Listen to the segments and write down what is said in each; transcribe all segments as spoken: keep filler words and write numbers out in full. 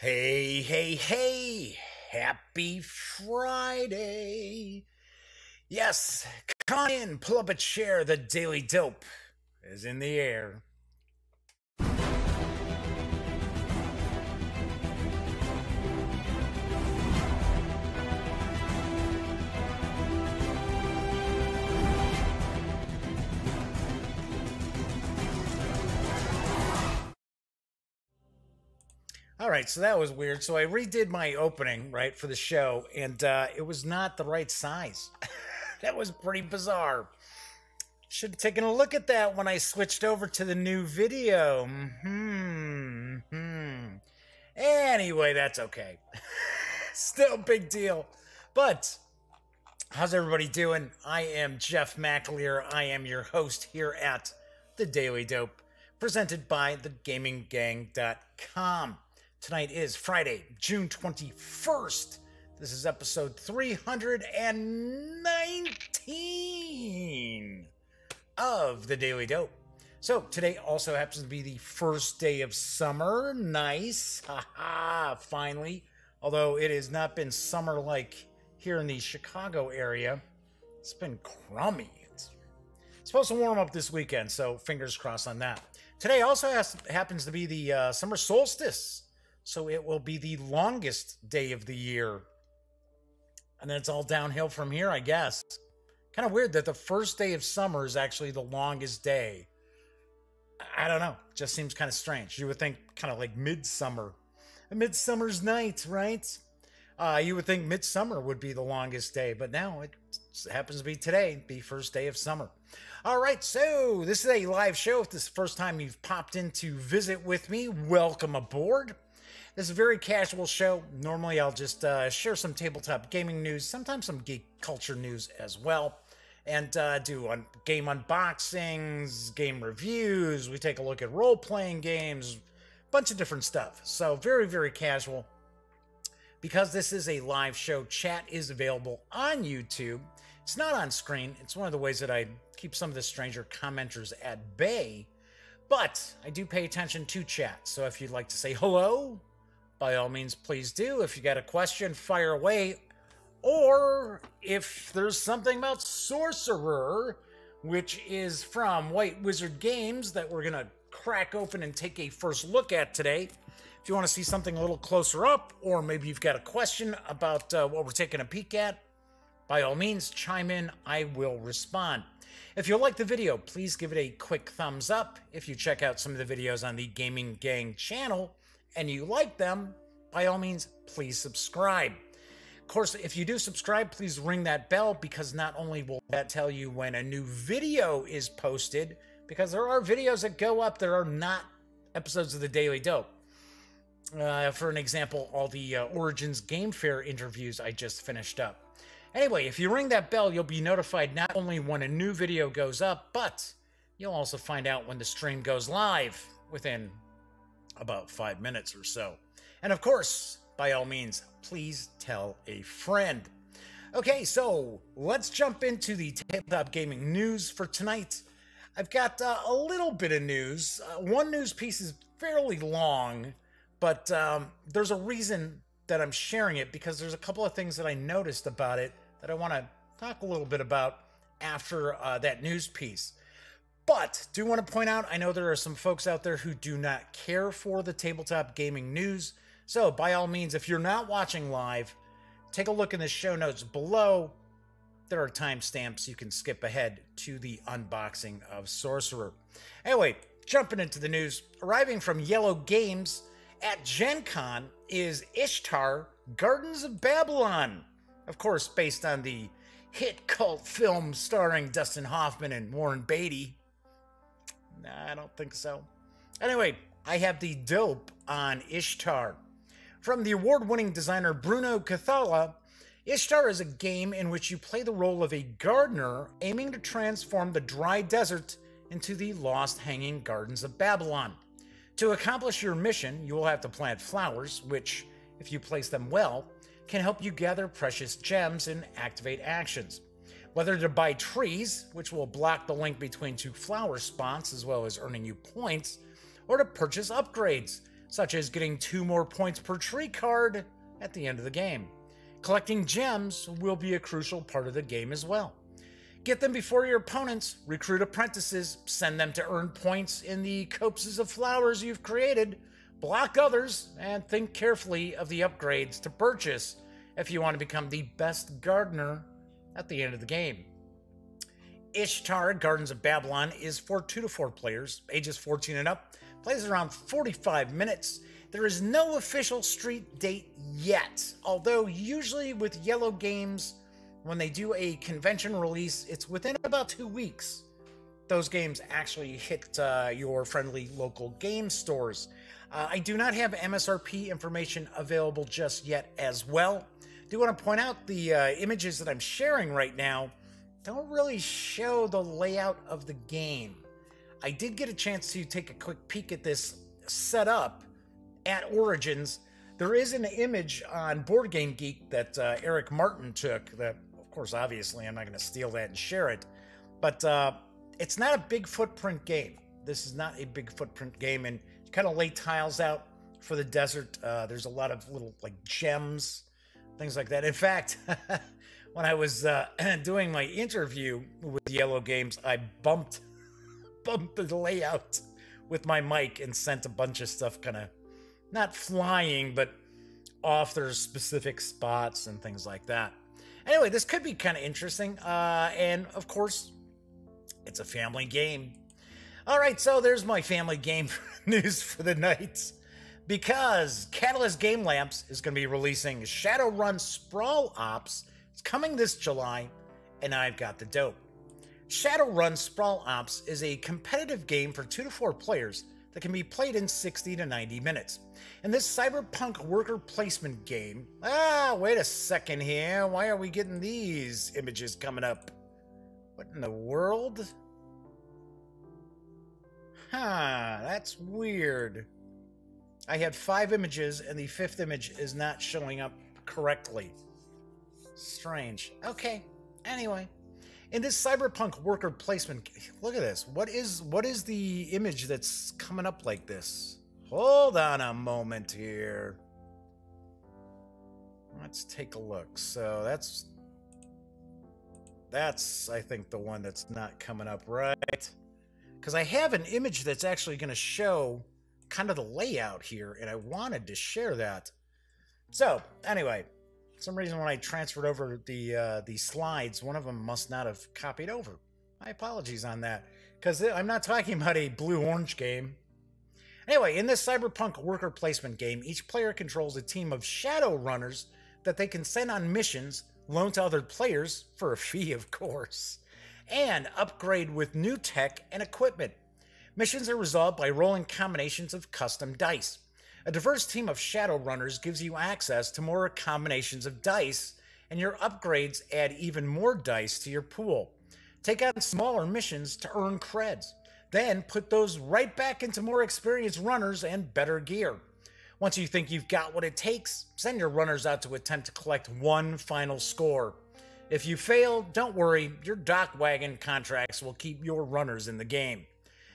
Hey, hey, hey, happy Friday. Yes, come in, pull up a chair, the Daily Dope is in the air. All right, so that was weird. So I redid my opening, right, for the show, and uh, it was not the right size. That was pretty bizarre. Should have taken a look at that when I switched over to the new video. Hmm. hmm. Anyway, that's okay. Still big deal. But how's everybody doing? I am Jeff McAleer. I am your host here at The Daily Dope, presented by The Gaming Gang dot com. Tonight is Friday, June twenty-first. This is episode three hundred nineteen of The Daily Dope. So today also happens to be the first day of summer. Nice. Haha, finally. Although it has not been summer like here in the Chicago area. It's been crummy. It's supposed to warm up this weekend, so fingers crossed on that. Today also has, happens to be the uh, summer solstice. So it will be the longest day of the year. And then it's all downhill from here, I guess. Kind of weird that the first day of summer is actually the longest day. I don't know. It just seems kind of strange. You would think kind of like midsummer. A midsummer's night, right? Uh, you would think midsummer would be the longest day. But now it happens to be today, the first day of summer. All right, so this is a live show. If this is the first time you've popped in to visit with me, welcome aboard. This is a very casual show. Normally, I'll just uh, share some tabletop gaming news, sometimes some geek culture news as well, and uh, do un game unboxings, game reviews. We take a look at role-playing games, bunch of different stuff. So very, very casual. Because this is a live show, chat is available on YouTube. It's not on screen. It's one of the ways that I keep some of the stranger commenters at bay, but I do pay attention to chat. So if you'd like to say hello, by all means, please do. If you got a question, fire away. Or if there's something about Sorcerer, which is from White Wizard Games that we're going to crack open and take a first look at today. If you want to see something a little closer up, or maybe you've got a question about uh, what we're taking a peek at, by all means, chime in. I will respond. If you like the video, please give it a quick thumbs up. If you check out some of the videos on the Gaming Gang channel, and you like them, by all means, please subscribe. Of course, if you do subscribe, please ring that bell, because not only will that tell you when a new video is posted, because there are videos that go up that are not episodes of The Daily Dope. Uh, for an example, all the uh, Origins Game Fair interviews I just finished up. Anyway, if you ring that bell, you'll be notified not only when a new video goes up, but you'll also find out when the stream goes live within about five minutes or so. And of course, by all means, please tell a friend. Okay, so let's jump into the tabletop gaming news for tonight. I've got uh, a little bit of news. Uh, one news piece is fairly long, but um, there's a reason that I'm sharing it, because there's a couple of things that I noticed about it that I want to talk a little bit about after uh, that news piece. But do want to point out, I know there are some folks out there who do not care for the tabletop gaming news. So by all means, if you're not watching live, take a look in the show notes below. There are timestamps. You can skip ahead to the unboxing of Sorcerer. Anyway, jumping into the news, arriving from Iello Games at Gen Con is Ishtar Gardens of Babylon. Of course, based on the hit cult film starring Dustin Hoffman and Warren Beatty. Nah, I don't think so. Anyway, I have the dope on Ishtar. From the award-winning designer Bruno Cathala, Ishtar is a game in which you play the role of a gardener aiming to transform the dry desert into the lost hanging gardens of Babylon. To accomplish your mission, you will have to plant flowers, which, if you place them well, can help you gather precious gems and activate actions. Whether to buy trees, which will block the link between two flower spots as well as earning you points, or to purchase upgrades, such as getting two more points per tree card at the end of the game. Collecting gems will be a crucial part of the game as well. Get them before your opponents, recruit apprentices, send them to earn points in the copses of flowers you've created, block others, and think carefully of the upgrades to purchase if you want to become the best gardener at the end of the game. Ishtar Gardens of Babylon is for two to four players, ages fourteen and up, plays around forty-five minutes. There is no official street date yet, although usually with Iello Games, when they do a convention release, it's within about two weeks. Those games actually hit uh, your friendly local game stores. Uh, I do not have M S R P information available just yet as well. I do want to point out the uh, images that I'm sharing right now don't really show the layout of the game. I did get a chance to take a quick peek at this setup at Origins. There is an image on Board Game Geek that uh, Eric Martin took that, of course, obviously I'm not going to steal that and share it, but uh, it's not a big footprint game. This is not a big footprint game, and you kind of lay tiles out for the desert. Uh, there's a lot of little like gems, things like that. In fact, when I was uh, doing my interview with Iello Games, I bumped, bumped the layout with my mic and sent a bunch of stuff kind of not flying, but off their specific spots and things like that. Anyway, this could be kind of interesting. Uh, and, of course, it's a family game. All right, so there's my family game news for the night. Because Catalyst Game Labs is going to be releasing Shadowrun Sprawl Ops. It's coming this July, and I've got the dope. Shadowrun Sprawl Ops is a competitive game for two to four players that can be played in sixty to ninety minutes. In this cyberpunk worker placement game, ah, wait a second here. Why are we getting these images coming up? What in the world? Huh, that's weird. I had five images and the fifth image is not showing up correctly. Strange. Okay, anyway. In this cyberpunk worker placement, look at this. What is what is the image that's coming up like this? Hold on a moment here. Let's take a look. So that's that's I think the one that's not coming up right, because I have an image that's actually going to show kind of the layout here, and I wanted to share that. So anyway. For some reason, when I transferred over the uh, the slides, one of them must not have copied over. My apologies on that, because I'm not talking about a blue-orange game. Anyway, in this cyberpunk worker placement game, each player controls a team of shadow runners that they can send on missions, loan to other players, for a fee, of course, and upgrade with new tech and equipment. Missions are resolved by rolling combinations of custom dice. A diverse team of shadow runners gives you access to more combinations of dice, and your upgrades add even more dice to your pool. Take on smaller missions to earn creds, then put those right back into more experienced runners and better gear. Once you think you've got what it takes, send your runners out to attempt to collect one final score. If you fail, don't worry, your dock wagon contracts will keep your runners in the game.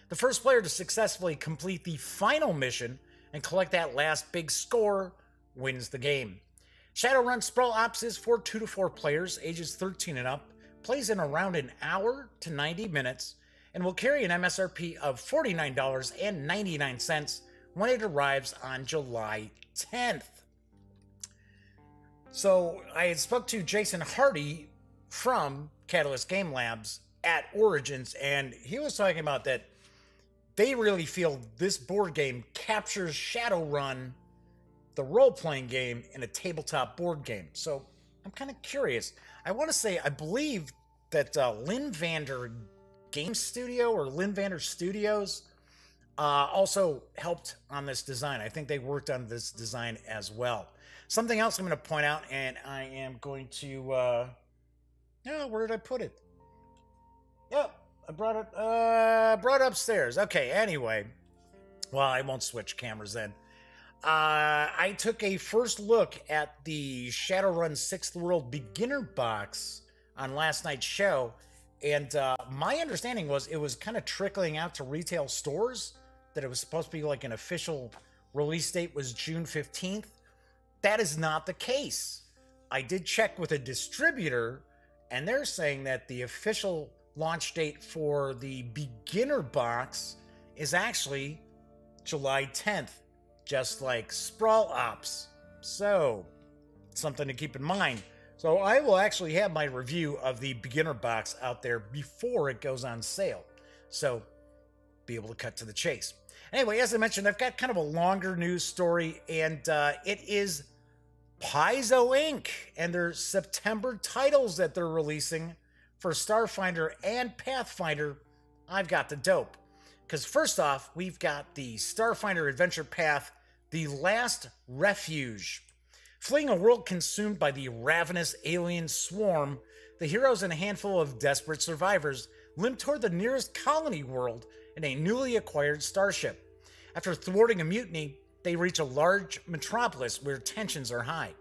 The first player to successfully complete the final mission and collect that last big score wins the game. Shadowrun Sprawl Ops is for two to four players, ages thirteen and up, plays in around an hour to ninety minutes, and will carry an M S R P of forty-nine dollars and ninety-nine cents when it arrives on July tenth. So I had spoke to Jason Hardy from Catalyst Game Labs at Origins, and he was talking about that they really feel this board game captures Shadowrun, the role-playing game, in a tabletop board game. So I'm kind of curious. I want to say I believe that uh, Lynn Vander Game Studio or Lynn Vander Studios uh, also helped on this design. I think they worked on this design as well. Something else I'm going to point out, and I am going to... Uh, oh, where did I put it? Yep. Oh. I brought it uh, brought upstairs. Okay, anyway. Well, I won't switch cameras then. Uh, I took a first look at the Shadowrun sixth World Beginner Box on last night's show, and uh, my understanding was it was kind of trickling out to retail stores, that it was supposed to be like an official Release date was June fifteenth. That is not the case. I did check with a distributor, and they're saying that the official launch date for the beginner box is actually July tenth, just like Sprawl Ops. So, something to keep in mind. So I will actually have my review of the beginner box out there before it goes on sale. So, be able to cut to the chase. Anyway, as I mentioned, I've got kind of a longer news story, and uh, it is Paizo Incorporated and their September titles that they're releasing for Starfinder and Pathfinder. I've got the dope. Because first off, we've got the Starfinder Adventure Path, The Last Refuge. Fleeing a world consumed by the ravenous alien swarm, the heroes and a handful of desperate survivors limp toward the nearest colony world in a newly acquired starship. After thwarting a mutiny, they reach a large metropolis where tensions are high.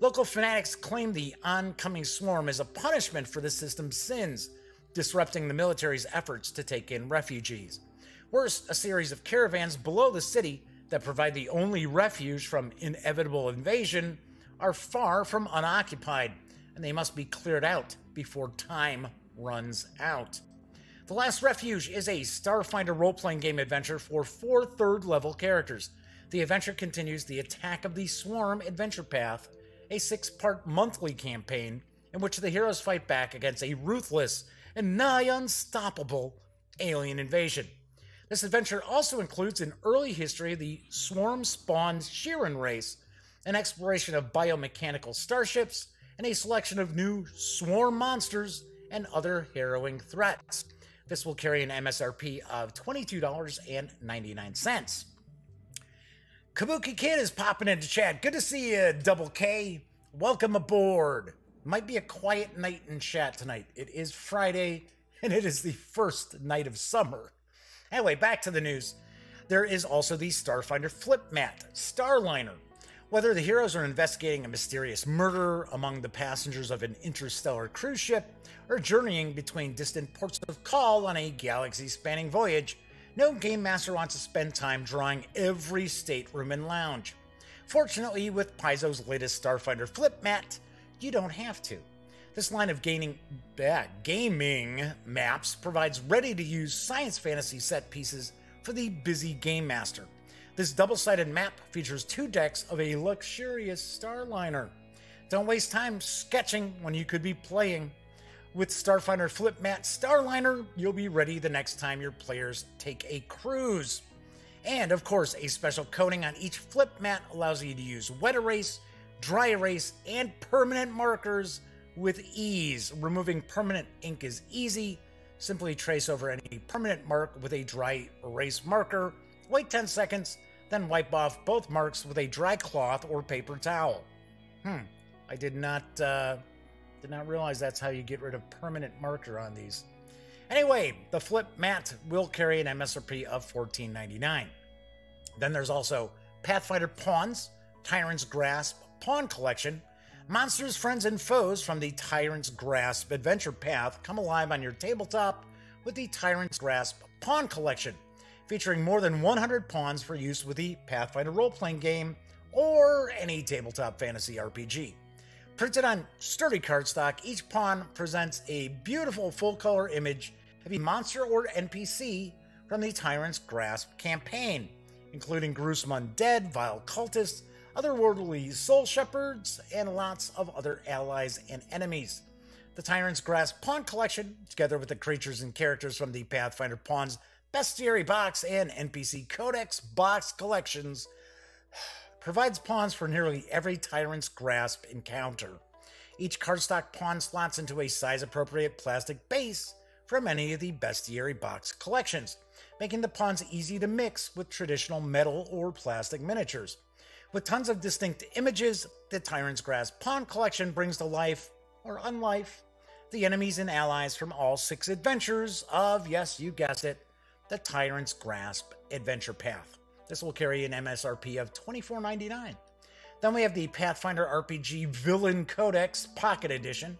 Local fanatics claim the oncoming swarm as a punishment for the system's sins, disrupting the military's efforts to take in refugees. Worse, a series of caravans below the city that provide the only refuge from inevitable invasion are far from unoccupied, and they must be cleared out before time runs out. The Last Refuge is a Starfinder role-playing game adventure for four third-level characters. The adventure continues the Attack of the Swarm adventure path, a six-part monthly campaign in which the heroes fight back against a ruthless and nigh unstoppable alien invasion. This adventure also includes an early history of the Swarm-spawned Sheeran race, an exploration of biomechanical starships, and a selection of new Swarm monsters and other harrowing threats. This will carry an M S R P of twenty-two dollars and ninety-nine cents. Kabuki Kid is popping into chat. Good to see you, Double K. Welcome aboard. Might be a quiet night in chat tonight. It is Friday, and it is the first night of summer. Anyway, back to the news. There is also the Starfinder Flip Mat Starliner. Whether the heroes are investigating a mysterious murderer among the passengers of an interstellar cruise ship, or journeying between distant ports of call on a galaxy-spanning voyage, no game master wants to spend time drawing every stateroom and lounge. Fortunately, with Paizo's latest Starfinder Flip Mat, you don't have to. This line of gaining, uh, gaming maps provides ready-to-use science fantasy set pieces for the busy game master. This double-sided map features two decks of a luxurious Starliner. Don't waste time sketching when you could be playing. With Starfinder Flip Mat Starliner, you'll be ready the next time your players take a cruise. And of course, a special coating on each flip mat allows you to use wet erase, dry erase, and permanent markers with ease. Removing permanent ink is easy. Simply trace over any permanent mark with a dry erase marker. Wait ten seconds, then wipe off both marks with a dry cloth or paper towel. Hmm, I did not uh, did not realize that's how you get rid of permanent marker on these. Anyway, the flip mat will carry an M S R P of fourteen ninety-nine. Then there's also Pathfinder Pawns, Tyrant's Grasp Pawn Collection. Monsters, friends, and foes from the Tyrant's Grasp Adventure Path come alive on your tabletop with the Tyrant's Grasp Pawn Collection, featuring more than one hundred pawns for use with the Pathfinder role-playing game or any tabletop fantasy R P G. Printed on sturdy cardstock, each pawn presents a beautiful full-color image of a monster or N P C from the Tyrant's Grasp campaign, including gruesome undead, vile cultists, otherworldly soul shepherds, and lots of other allies and enemies. The Tyrant's Grasp Pawn Collection, together with the creatures and characters from the Pathfinder Pawns Bestiary Box and N P C Codex Box Collections, provides pawns for nearly every Tyrant's Grasp encounter. Each cardstock pawn slots into a size-appropriate plastic base from any of the Bestiary Box collections, making the pawns easy to mix with traditional metal or plastic miniatures. With tons of distinct images, the Tyrant's Grasp Pawn Collection brings to life, or unlife, the enemies and allies from all six adventures of, yes, you guessed it, the Tyrant's Grasp Adventure Path. This will carry an M S R P of twenty-four ninety-nine. Then we have the Pathfinder R P G Villain Codex Pocket Edition.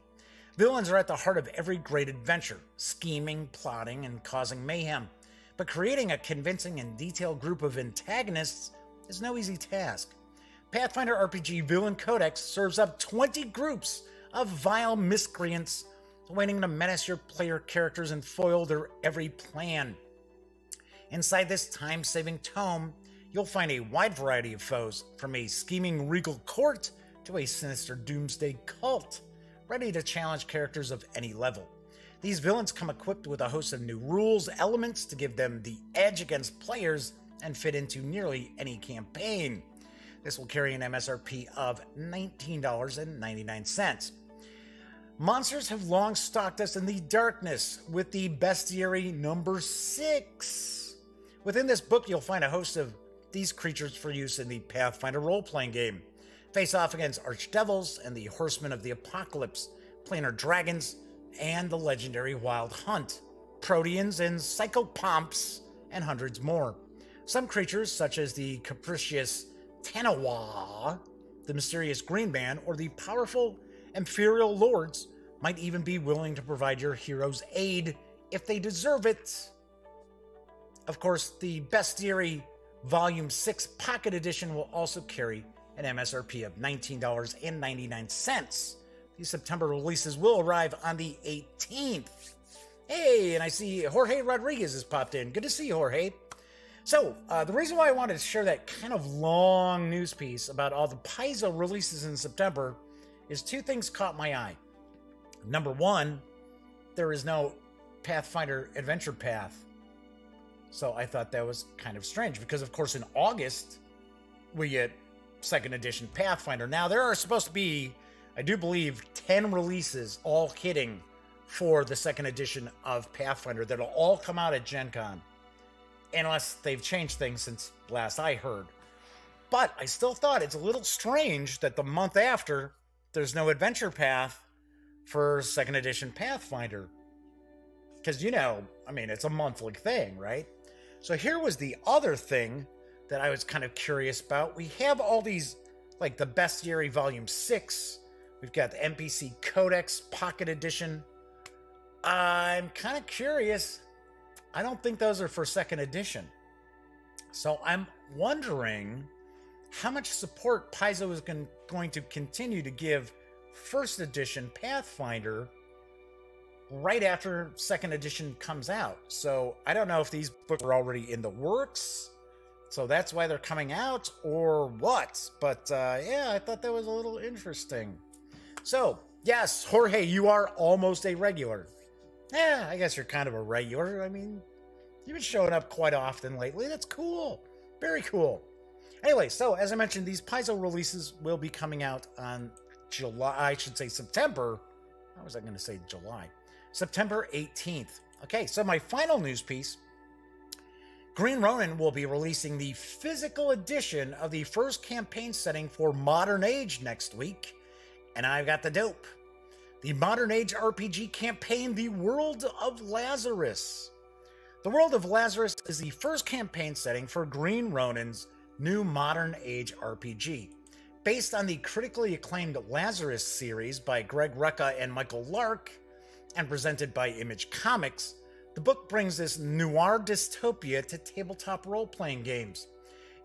Villains are at the heart of every great adventure, scheming, plotting, and causing mayhem. But creating a convincing and detailed group of antagonists is no easy task. Pathfinder R P G Villain Codex serves up twenty groups of vile miscreants waiting to menace your player characters and foil their every plan. Inside this time-saving tome, you'll find a wide variety of foes, from a scheming regal court to a sinister doomsday cult, ready to challenge characters of any level. These villains come equipped with a host of new rules, elements to give them the edge against players and fit into nearly any campaign. This will carry an M S R P of nineteen ninety-nine. Monsters have long stalked us in the darkness with the Bestiary number six. Within this book, you'll find a host of these creatures for use in the Pathfinder role-playing game. Face off against archdevils and the Horsemen of the Apocalypse, planar dragons, and the legendary Wild Hunt, proteans and psychopomps, and hundreds more. Some creatures, such as the capricious Tanawa, the mysterious Green Man, or the powerful Imperial Lords, might even be willing to provide your heroes aid if they deserve it. Of course, the Bestiary Volume six Pocket Edition will also carry an M S R P of nineteen ninety-nine. These September releases will arrive on the eighteenth. Hey, and I see Jorge Rodriguez has popped in. Good to see you, Jorge. So, uh, the reason why I wanted to share that kind of long news piece about all the Paizo releases in September is two things caught my eye. Number one, there is no Pathfinder Adventure Path. So I thought that was kind of strange because, of course, in August, we get second edition Pathfinder. Now, there are supposed to be, I do believe, ten releases, all hitting for the second edition of Pathfinder that'll all come out at Gen Con. Unless they've changed things since last I heard. But I still thought it's a little strange that the month after, there's no adventure path for second edition Pathfinder. Because, you know, I mean, it's a monthly thing, right? So here was the other thing that I was kind of curious about. We have all these, like the Bestiary Volume six. We've got the N P C Codex Pocket Edition. I'm kind of curious. I don't think those are for second edition. So I'm wondering how much support Paizo is going, going to continue to give first edition Pathfinder right after second edition comes out. So I don't know if these books are already in the works, so that's why they're coming out or what. But uh, yeah, I thought that was a little interesting. So yes, Jorge, you are almost a regular. Yeah, I guess you're kind of a regular. I mean, you've been showing up quite often lately. That's cool. Very cool. Anyway, so as I mentioned, these Paizo releases will be coming out on July, I should say September. How was I going to say July? September eighteenth. Okay, so my final news piece. Green Ronin will be releasing the physical edition of the first campaign setting for Modern Age next week. And I've got the dope. The Modern Age R P G campaign, The World of Lazarus. The World of Lazarus is the first campaign setting for Green Ronin's new Modern Age R P G. Based on the critically acclaimed Lazarus series by Greg Rucka and Michael Lark, and presented by Image Comics, the book brings this noir dystopia to tabletop role-playing games.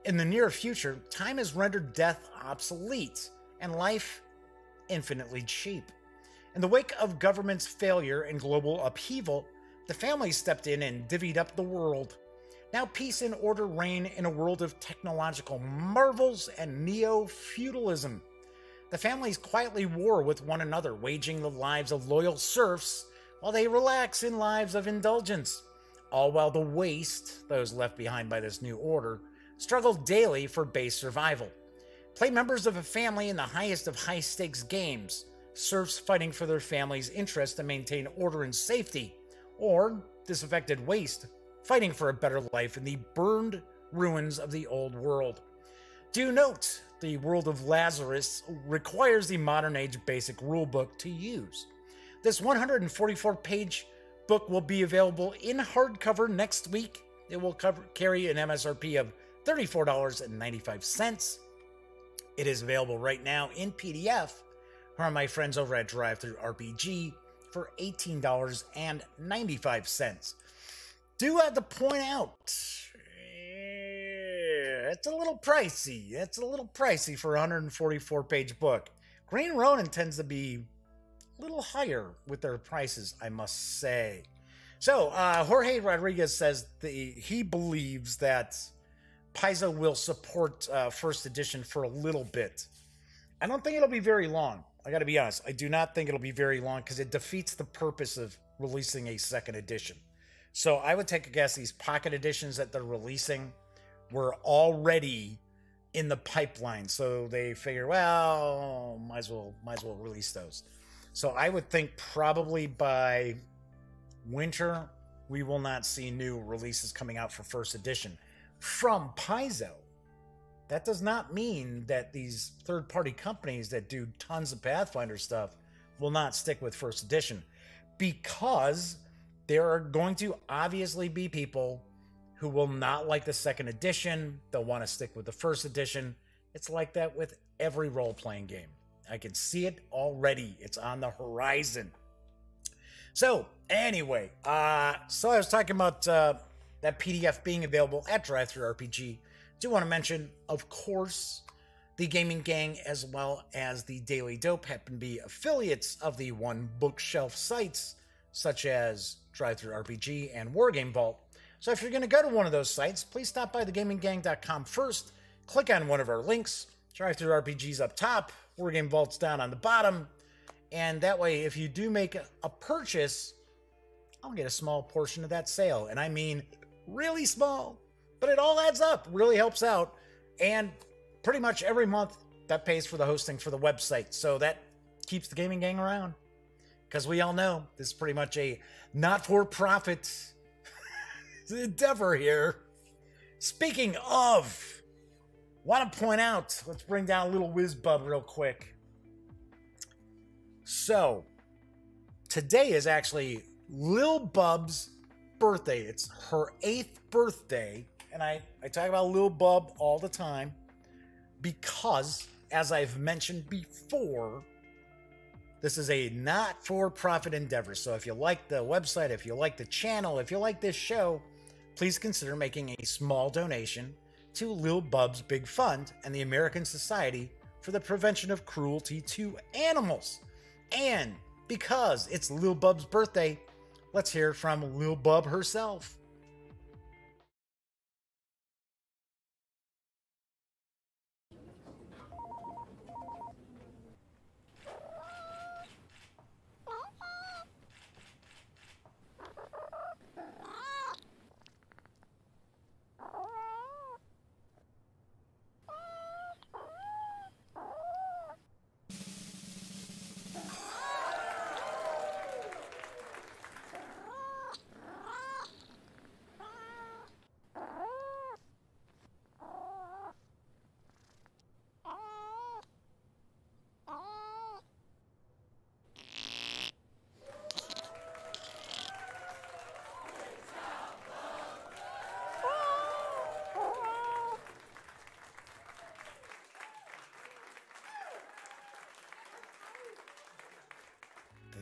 In the near future, time has rendered death obsolete and life infinitely cheap. In the wake of government's failure and global upheaval, the family stepped in and divvied up the world. Now peace and order reign in a world of technological marvels and neo-feudalism. The families quietly war with one another, waging the lives of loyal serfs while they relax in lives of indulgence. All while the waste, those left behind by this new order, struggle daily for base survival. Play members of a family in the highest of high-stakes games, serfs fighting for their family's interest to maintain order and safety, or disaffected waste fighting for a better life in the burned ruins of the old world. Do note, the World of Lazarus requires the Modern Age Basic Rulebook to use. This one hundred forty-four page book will be available in hardcover next week. It will cover, carry an M S R P of thirty-four ninety-five. It is available right now in P D F from my friends over at DriveThruRPG for eighteen ninety-five. Do have to point out, It's a little pricey. It's a little pricey for a one hundred forty-four page book. Green Ronin tends to be a little higher with their prices, I must say. So, uh, Jorge Rodriguez says the, he believes that Paizo will support uh, first edition for a little bit. I don't think it'll be very long. I got to be honest. I do not think it'll be very long because it defeats the purpose of releasing a second edition. So I would take a guess these pocket editions that they're releasing were already in the pipeline. So they figure, well, might as well, might as well release those. So I would think probably by winter, we will not see new releases coming out for first edition from Paizo. That does not mean that these third-party companies that do tons of Pathfinder stuff will not stick with first edition, because there are going to obviously be people who will not like the second edition. They'll want to stick with the first edition. It's like that with every role-playing game. I can see it already. It's on the horizon. So anyway, uh, so I was talking about uh, that P D F being available at DriveThruRPG. Do want to mention, of course, the Gaming Gang as well as the Daily Dope happen to be affiliates of the One Bookshelf sites, such as DriveThruRPG and Wargame Vault. So if you're going to go to one of those sites, please stop by the gaming gang dot com first, click on one of our links. DriveThruRPG's up top, Wargame Vault's down on the bottom, and that way, if you do make a purchase, I'll get a small portion of that sale, and I mean really small. But it all adds up, really helps out. And pretty much every month, that pays for the hosting for the website. So that keeps the Gaming Gang around. Because we all know this is pretty much a not-for-profit endeavor here. Speaking of, want to point out, let's bring down a little WizBub real quick. So, today is actually Lil Bub's birthday. It's her eighth birthday. And I, I talk about Lil Bub all the time because, as I've mentioned before, this is a not-for-profit endeavor. So if you like the website, if you like the channel, if you like this show, please consider making a small donation to Lil Bub's Big Fund and the American Society for the Prevention of Cruelty to Animals. And because it's Lil Bub's birthday, let's hear from Lil Bub herself.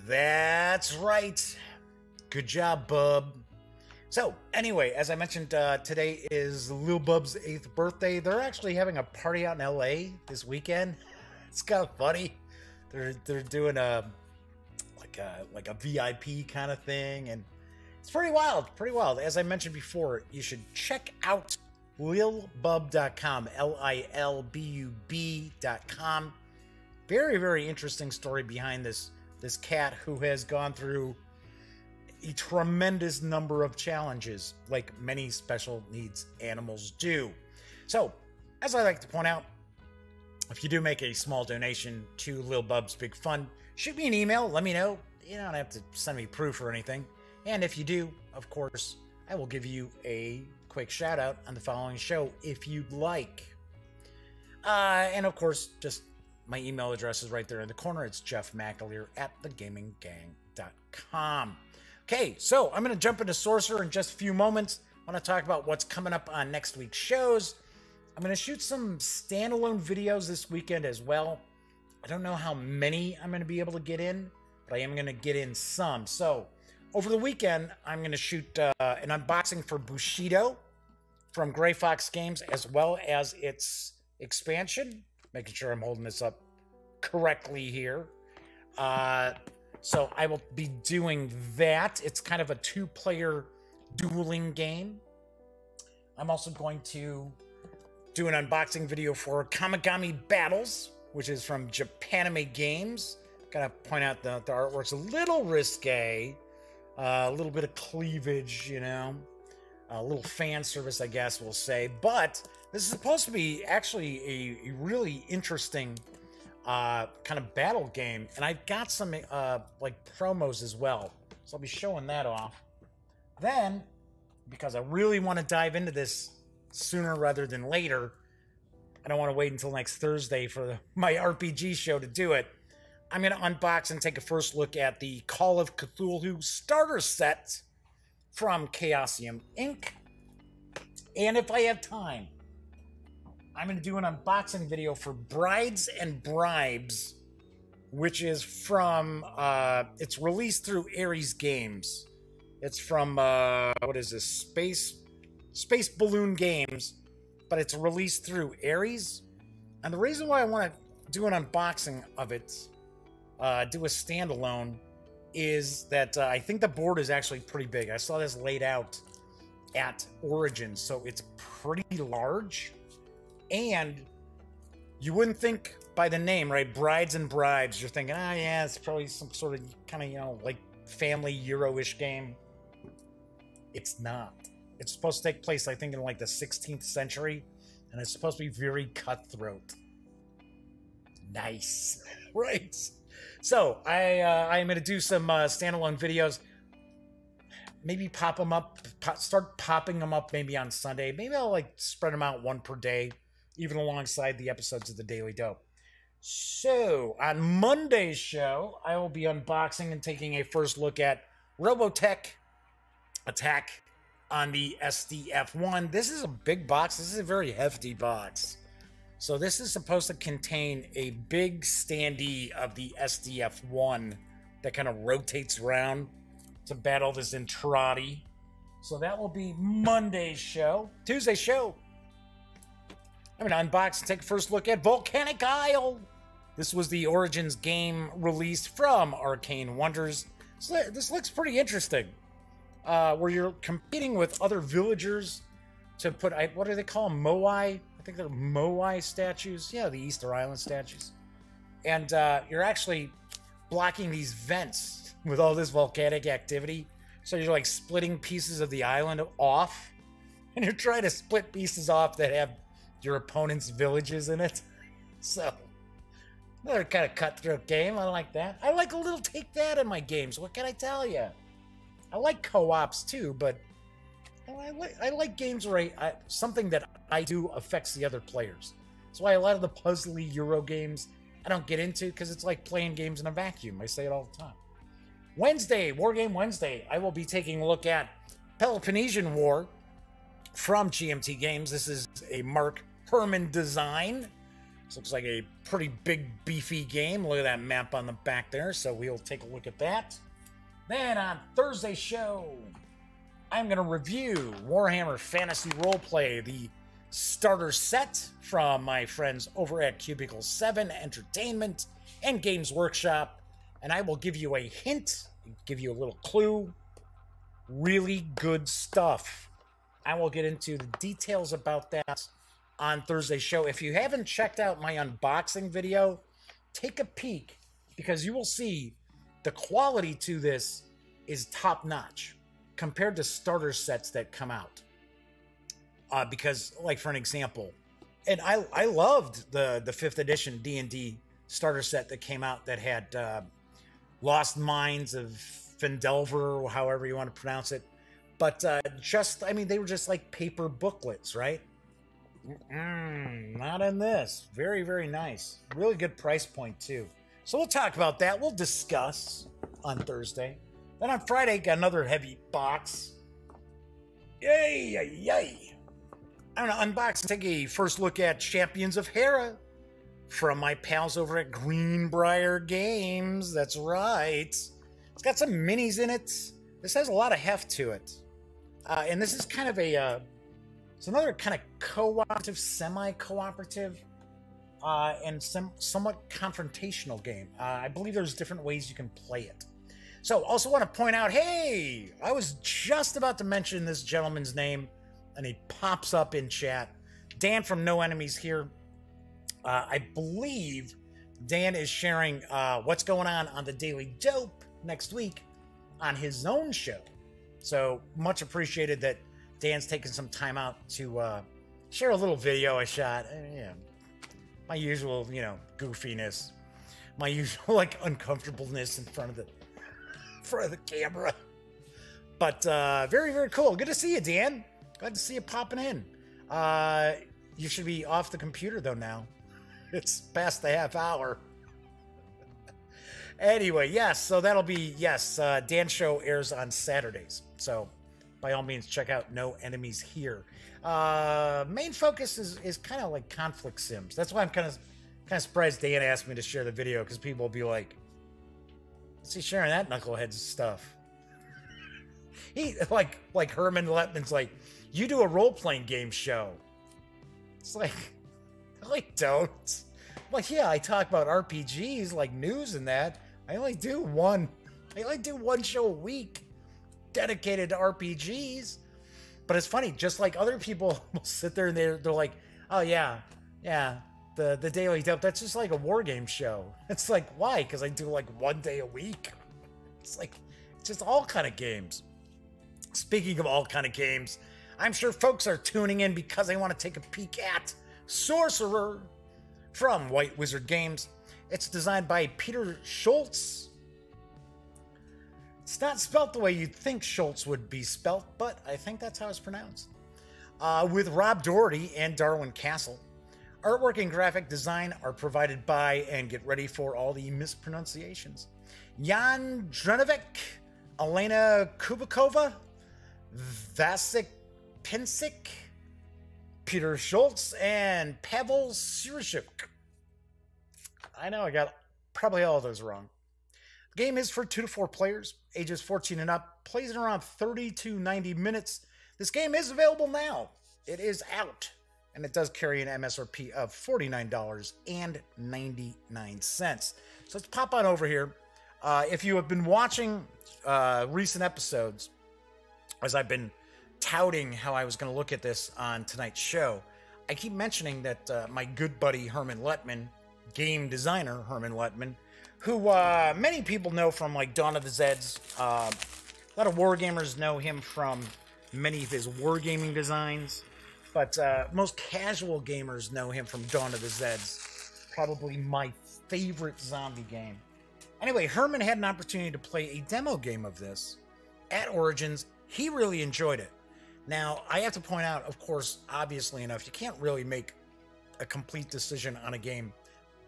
That's right. Good job, Bub. So, anyway, as I mentioned, uh, today is Lil Bub's eighth birthday. They're actually having a party out in L A this weekend. It's kind of funny. They're they're doing a like a like a V I P kind of thing, and it's pretty wild, pretty wild. As I mentioned before, you should check out lil bub dot com, L I L B U B dot com. Very very interesting story behind this. This cat who has gone through a tremendous number of challenges, like many special needs animals do. So, as I like to point out, if you do make a small donation to Lil Bub's Big Fund, shoot me an email, let me know. You don't have to send me proof or anything. And if you do, of course, I will give you a quick shout out on the following show if you'd like. Uh, and of course, just my email address is right there in the corner. It's Jeff McAleer at the gaming gang dot com. Okay, so I'm going to jump into Sorcerer in just a few moments. I want to talk about what's coming up on next week's shows. I'm going to shoot some standalone videos this weekend as well. I don't know how many I'm going to be able to get in, but I am going to get in some. So over the weekend, I'm going to shoot uh, an unboxing for Bushido from Gray Fox Games, as well as its expansion. Making sure I'm holding this up correctly here. Uh, so I will be doing that. It's kind of a two-player dueling game. I'm also going to do an unboxing video for Kamigami Battles, which is from Japanime Games. Gotta point out that the artwork's a little risque, uh, a little bit of cleavage, you know, a little fan service, I guess we'll say. But this is supposed to be actually a, a really interesting uh, kind of battle game, and I've got some uh, like promos as well, so I'll be showing that off. Then, because I really want to dive into this sooner rather than later, I don't want to wait until next Thursday for the, my R P G show to do it. I'm going to unbox and take a first look at the Call of Cthulhu starter set from Chaosium Incorporated. And if I have time, I'm going to do an unboxing video for Brides and Bribes, which is from, uh, it's released through Ares Games. It's from, uh, what is this, Space, Space Balloon Games, but it's released through Ares. And the reason why I want to do an unboxing of it, Uh, do a standalone, is that uh, I think the board is actually pretty big. I saw this laid out at Origin, so it's pretty large. And you wouldn't think by the name, right? Brides and Bribes. You're thinking, ah, oh, yeah, it's probably some sort of kind of, you know, like family Euro-ish game. It's not. It's supposed to take place, I think, in like the sixteenth century, and it's supposed to be very cutthroat. Nice, right? So I uh, I'm going to do some uh, standalone videos. Maybe pop them up, pop, start popping them up maybe on Sunday. Maybe I'll like spread them out one per day, even alongside the episodes of The Daily Dope. So on Monday's show, I will be unboxing and taking a first look at Robotech Attack on the S D F one. This is a big box. This is a very hefty box. So this is supposed to contain a big standee of the S D F one that kind of rotates around to battle this Entrati. So that will be Monday's show. Tuesday's show, I'm going to unbox and take a first look at Volcanic Isle. This was the Origins game released from Arcane Wonders. So this looks pretty interesting, uh, where you're competing with other villagers to put, what do they call them? Moai? I think they're Moai statues. Yeah, the Easter Island statues. And uh, you're actually blocking these vents with all this volcanic activity. So you're like splitting pieces of the island off. And you're trying to split pieces off that have your opponent's villages in it. So another kind of cutthroat game. I like that. I like a little take that in my games. What can I tell you? I like co-ops too, but I like, I like games where I, I, something that I do affects the other players. That's why a lot of the puzzly Euro games I don't get into, because it's like playing games in a vacuum. I say it all the time. Wednesday, Wargame Wednesday, I will be taking a look at Peloponnesian War from G M T Games. This is a Mark Herman design. This looks like a pretty big, beefy game. Look at that map on the back there, so we'll take a look at that. Then on Thursday's show, I'm going to review Warhammer Fantasy Roleplay, the starter set from my friends over at Cubicle seven Entertainment and Games Workshop. And I will give you a hint, give you a little clue. Really good stuff. I will get into the details about that on Thursday's show. If you haven't checked out my unboxing video, take a peek, because you will see the quality to this is top-notch compared to starter sets that come out. Uh, because, like, for an example, and I I loved the, the fifth edition D and D starter set that came out that had uh, Lost Mines of Phandelver, or however you want to pronounce it. But uh, just, I mean, they were just like paper booklets, right? Mm-mm, not in this. Very, very nice. Really good price point, too. So we'll talk about that. We'll discuss on Thursday. Then on Friday, got another heavy box. Yay, yay, yay. I'm going to unbox and take a first look at Champions of Hera from my pals over at Greenbrier Games. That's right. It's got some minis in it. This has a lot of heft to it. Uh, and this is kind of a, uh, It's another kind of cooperative, semi-cooperative, uh, and some somewhat confrontational game. Uh, I believe there's different ways you can play it. So, also want to point out, hey, I was just about to mention this gentleman's name, and he pops up in chat. Dan from No Enemies here. Uh, I believe Dan is sharing uh, what's going on on The Daily Dope next week on his own show. So, much appreciated that Dan's taking some time out to uh, share a little video I shot. And, yeah, my usual, you know, goofiness. My usual, like, uncomfortableness in front of the, in front of the camera. But uh, very, very cool. Good to see you, Dan. Glad to see you popping in. Uh, you should be off the computer, though, now. It's past the half hour. Anyway, yes, so that'll be, yes, uh, Dan's show airs on Saturdays. So, by all means, check out No Enemies Here. Uh, main focus is, is kind of like conflict sims. That's why I'm kind of kind of surprised Dan asked me to share the video, because people will be like, what's he sharing that knucklehead's stuff? He, like, like Herman Letman's like, you do a role-playing game show. It's like, I don't. Like, yeah, I talk about R P Gs, like news and that. I only do one. I only do one show a week dedicated to R P Gs. But it's funny, just like other people will sit there and they're, they're like, oh, yeah, yeah, the, the Daily Dope, that's just like a war game show. It's like, why? Because I do like one day a week. It's like, it's just all kind of games. Speaking of all kind of games, I'm sure folks are tuning in because they want to take a peek at Sorcerer from White Wizard Games. It's designed by Peter Schultz. It's not spelt the way you'd think Schultz would be spelt, but I think that's how it's pronounced. Uh, with Rob Doherty and Darwin Castle. Artwork and graphic design are provided by, and get ready for all the mispronunciations, Jan Drenovic, Elena Kubikova, Vasek Pinsik, Peter Schultz, and Pavel Surishuk. I know I got probably all of those wrong. The game is for two to four players, ages fourteen and up, plays in around thirty to ninety minutes. This game is available now. It is out, and it does carry an M S R P of forty-nine ninety-nine. So let's pop on over here. Uh, if you have been watching uh, recent episodes, as I've been touting how I was going to look at this on tonight's show, I keep mentioning that uh, my good buddy Herman Letman, game designer Herman Letman, who uh, many people know from like Dawn of the Zeds. Uh, a lot of wargamers know him from many of his wargaming designs, but uh, most casual gamers know him from Dawn of the Zeds, probably my favorite zombie game. Anyway, Herman had an opportunity to play a demo game of this at Origins. He really enjoyed it. Now, I have to point out, of course, obviously enough, you can't really make a complete decision on a game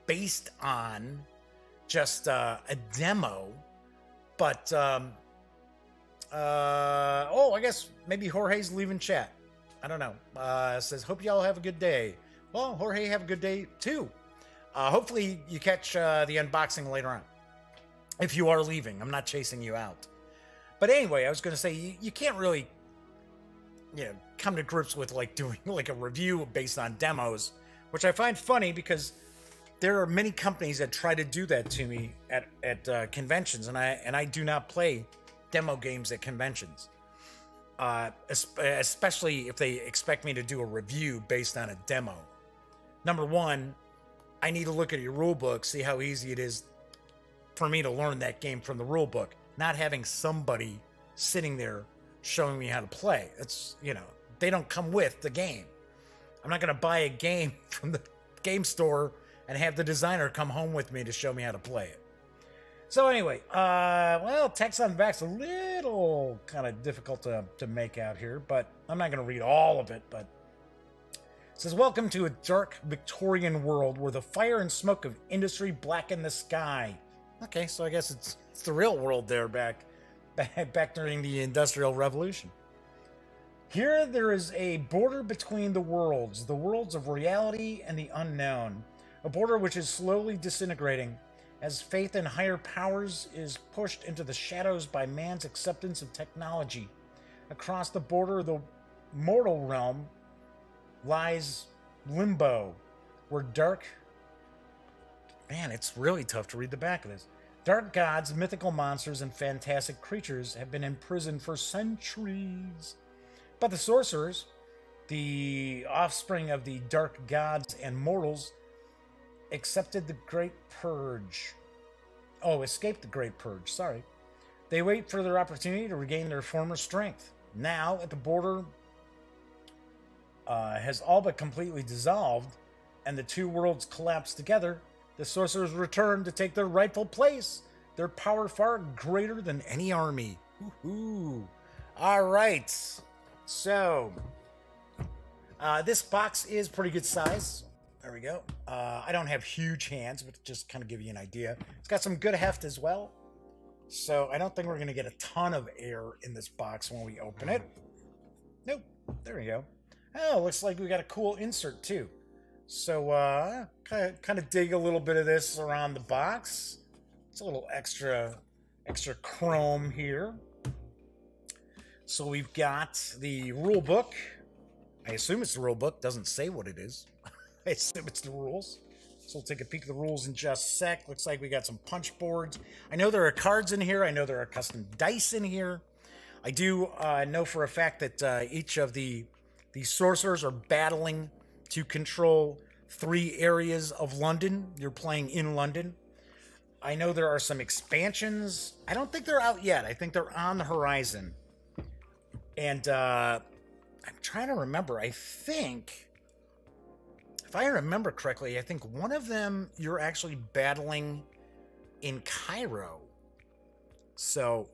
based on just uh, a demo. But, um, uh, oh, I guess maybe Jorge's leaving chat. I don't know. Uh, says, hope y'all have a good day. Well, Jorge, have a good day, too. Uh, hopefully you catch uh, the unboxing later on. If you are leaving, I'm not chasing you out. But anyway, I was going to say, you, you can't really... you know, come to grips with like doing like a review based on demos, which I find funny because there are many companies that try to do that to me at at uh, conventions, and I and I do not play demo games at conventions, uh, especially if they expect me to do a review based on a demo. Number one, I need to look at your rule book, see how easy it is for me to learn that game from the rule book. Not having somebody sitting there showing me how to play. It's, you know, they don't come with the game. I'm not going to buy a game from the game store and have the designer come home with me to show me how to play it. So anyway, uh, well, text on the back's a little kind of difficult to, to make out here, but I'm not going to read all of it, but it says, welcome to a dark Victorian world where the fire and smoke of industry blacken the sky. Okay, so I guess it's, it's the real world there back back during the Industrial Revolution. Here there is a border between the worlds, the worlds of reality and the unknown, a border which is slowly disintegrating as faith in higher powers is pushed into the shadows by man's acceptance of technology. Across the border of the mortal realm, lies Limbo, where dark... Man, it's really tough to read the back of this. Dark gods, mythical monsters, and fantastic creatures have been imprisoned for centuries. But the sorcerers, the offspring of the dark gods and mortals, accepted the Great Purge. Oh, escaped the Great Purge, sorry. They wait for their opportunity to regain their former strength. Now, at the border uh, has all but completely dissolved, and the two worlds collapse together, the sorcerers return to take their rightful place. Their power far greater than any army. Woohoo! All right. So, uh, this box is pretty good size. There we go. Uh, I don't have huge hands, but just kind of give you an idea. It's got some good heft as well. So I don't think we're going to get a ton of air in this box when we open it. Nope. There we go. Oh, looks like we got a cool insert too. So uh, kind of, kind of dig a little bit of this around the box. It's a little extra, extra chrome here. So we've got the rule book. I assume it's the rule book. Doesn't say what it is. I assume it's the rules. So we'll take a peek at the rules in just a sec. Looks like we got some punch boards. I know there are cards in here. I know there are custom dice in here. I do uh, know for a fact that uh, each of the the sorcerers are battling to control three areas of London. You're playing in London. I know there are some expansions. I don't think they're out yet. I think they're on the horizon. And uh, I'm trying to remember. I think, if I remember correctly, I think one of them you're actually battling in Cairo. So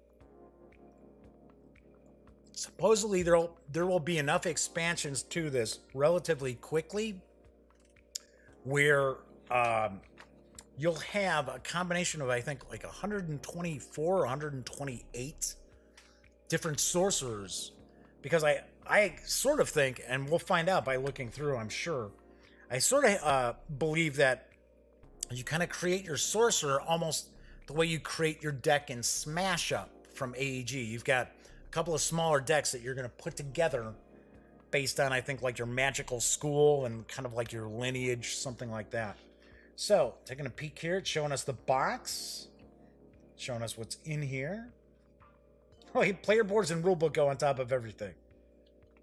supposedly there'll there will be enough expansions to this relatively quickly where um, you'll have a combination of, I think, like one hundred twenty-four, one hundred twenty-eight different sorcerers, because I I sort of think, and we'll find out by looking through, I'm sure, I sort of uh, believe that you kind of create your sorcerer almost the way you create your deck in Smash Up from A E G. You've got couple of smaller decks that you're going to put together based on, I think, like your magical school and kind of like your lineage, something like that. So, taking a peek here, it's showing us the box, showing us what's in here. Oh, player boards and rulebook go on top of everything.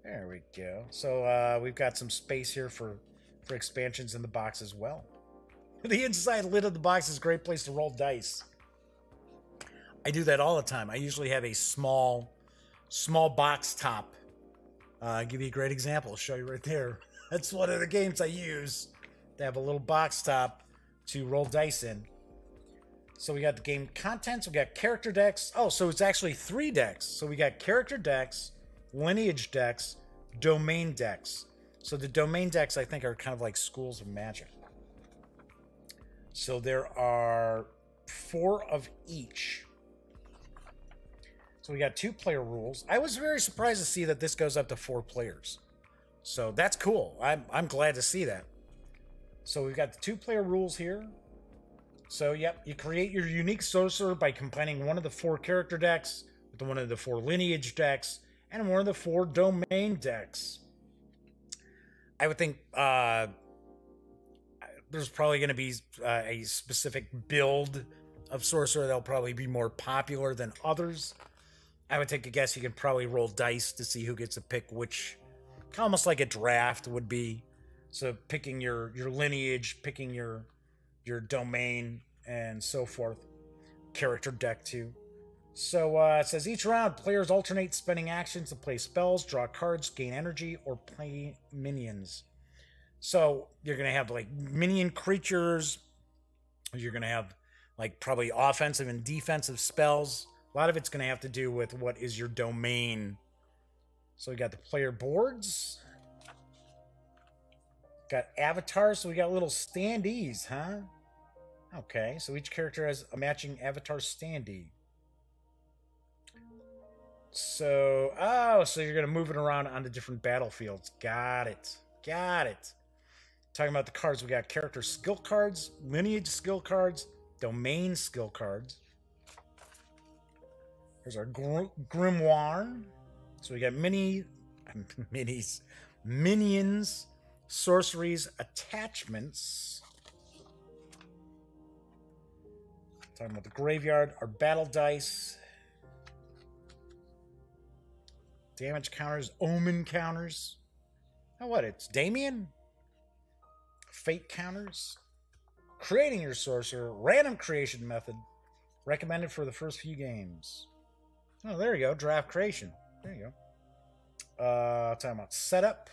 There we go. So, uh, we've got some space here for, for expansions in the box as well. The inside lid of the box is a great place to roll dice. I do that all the time. I usually have a small... small box top. Uh, give you a great example. I'll show you right there. That's one of the games I use. They have a little box top to roll dice in. So we got the game contents. We got character decks. Oh, so it's actually three decks. So we got character decks, lineage decks, domain decks. So the domain decks, I think, are kind of like schools of magic. So there are four of each. So we got two-player rules. I was very surprised to see that this goes up to four players. So that's cool. I'm, I'm glad to see that. So we've got the two-player rules here. So, yep, you create your unique sorcerer by combining one of the four character decks with one of the four lineage decks and one of the four domain decks. I would think uh, there's probably going to be uh, a specific build of sorcerer that'll probably be more popular than others. I would take a guess you could probably roll dice to see who gets to pick which, almost like a draft would be. So picking your, your lineage, picking your, your domain, and so forth. Character deck, too. So uh, it says, each round, players alternate spending actions to play spells, draw cards, gain energy, or play minions. So you're going to have, like, minion creatures. You're going to have, like, probably offensive and defensive spells. A lot of it's going to have to do with what is your domain. So we got the player boards. Got avatars, so we got little standees, huh? Okay, so each character has a matching avatar standee. So, oh, so you're going to move it around on the different battlefields. Got it. Got it. Talking about the cards, we got character skill cards, lineage skill cards, domain skill cards. Here's our gr grimoire. So we got mini minis, minions, sorceries, attachments. Talking about the graveyard, our battle dice, damage counters, omen counters. Now what? It's Damien. Fate counters. Creating your sorcerer. Random creation method. Recommended for the first few games. Oh, there you go. Draft creation. There you go. Uh, talking about setup.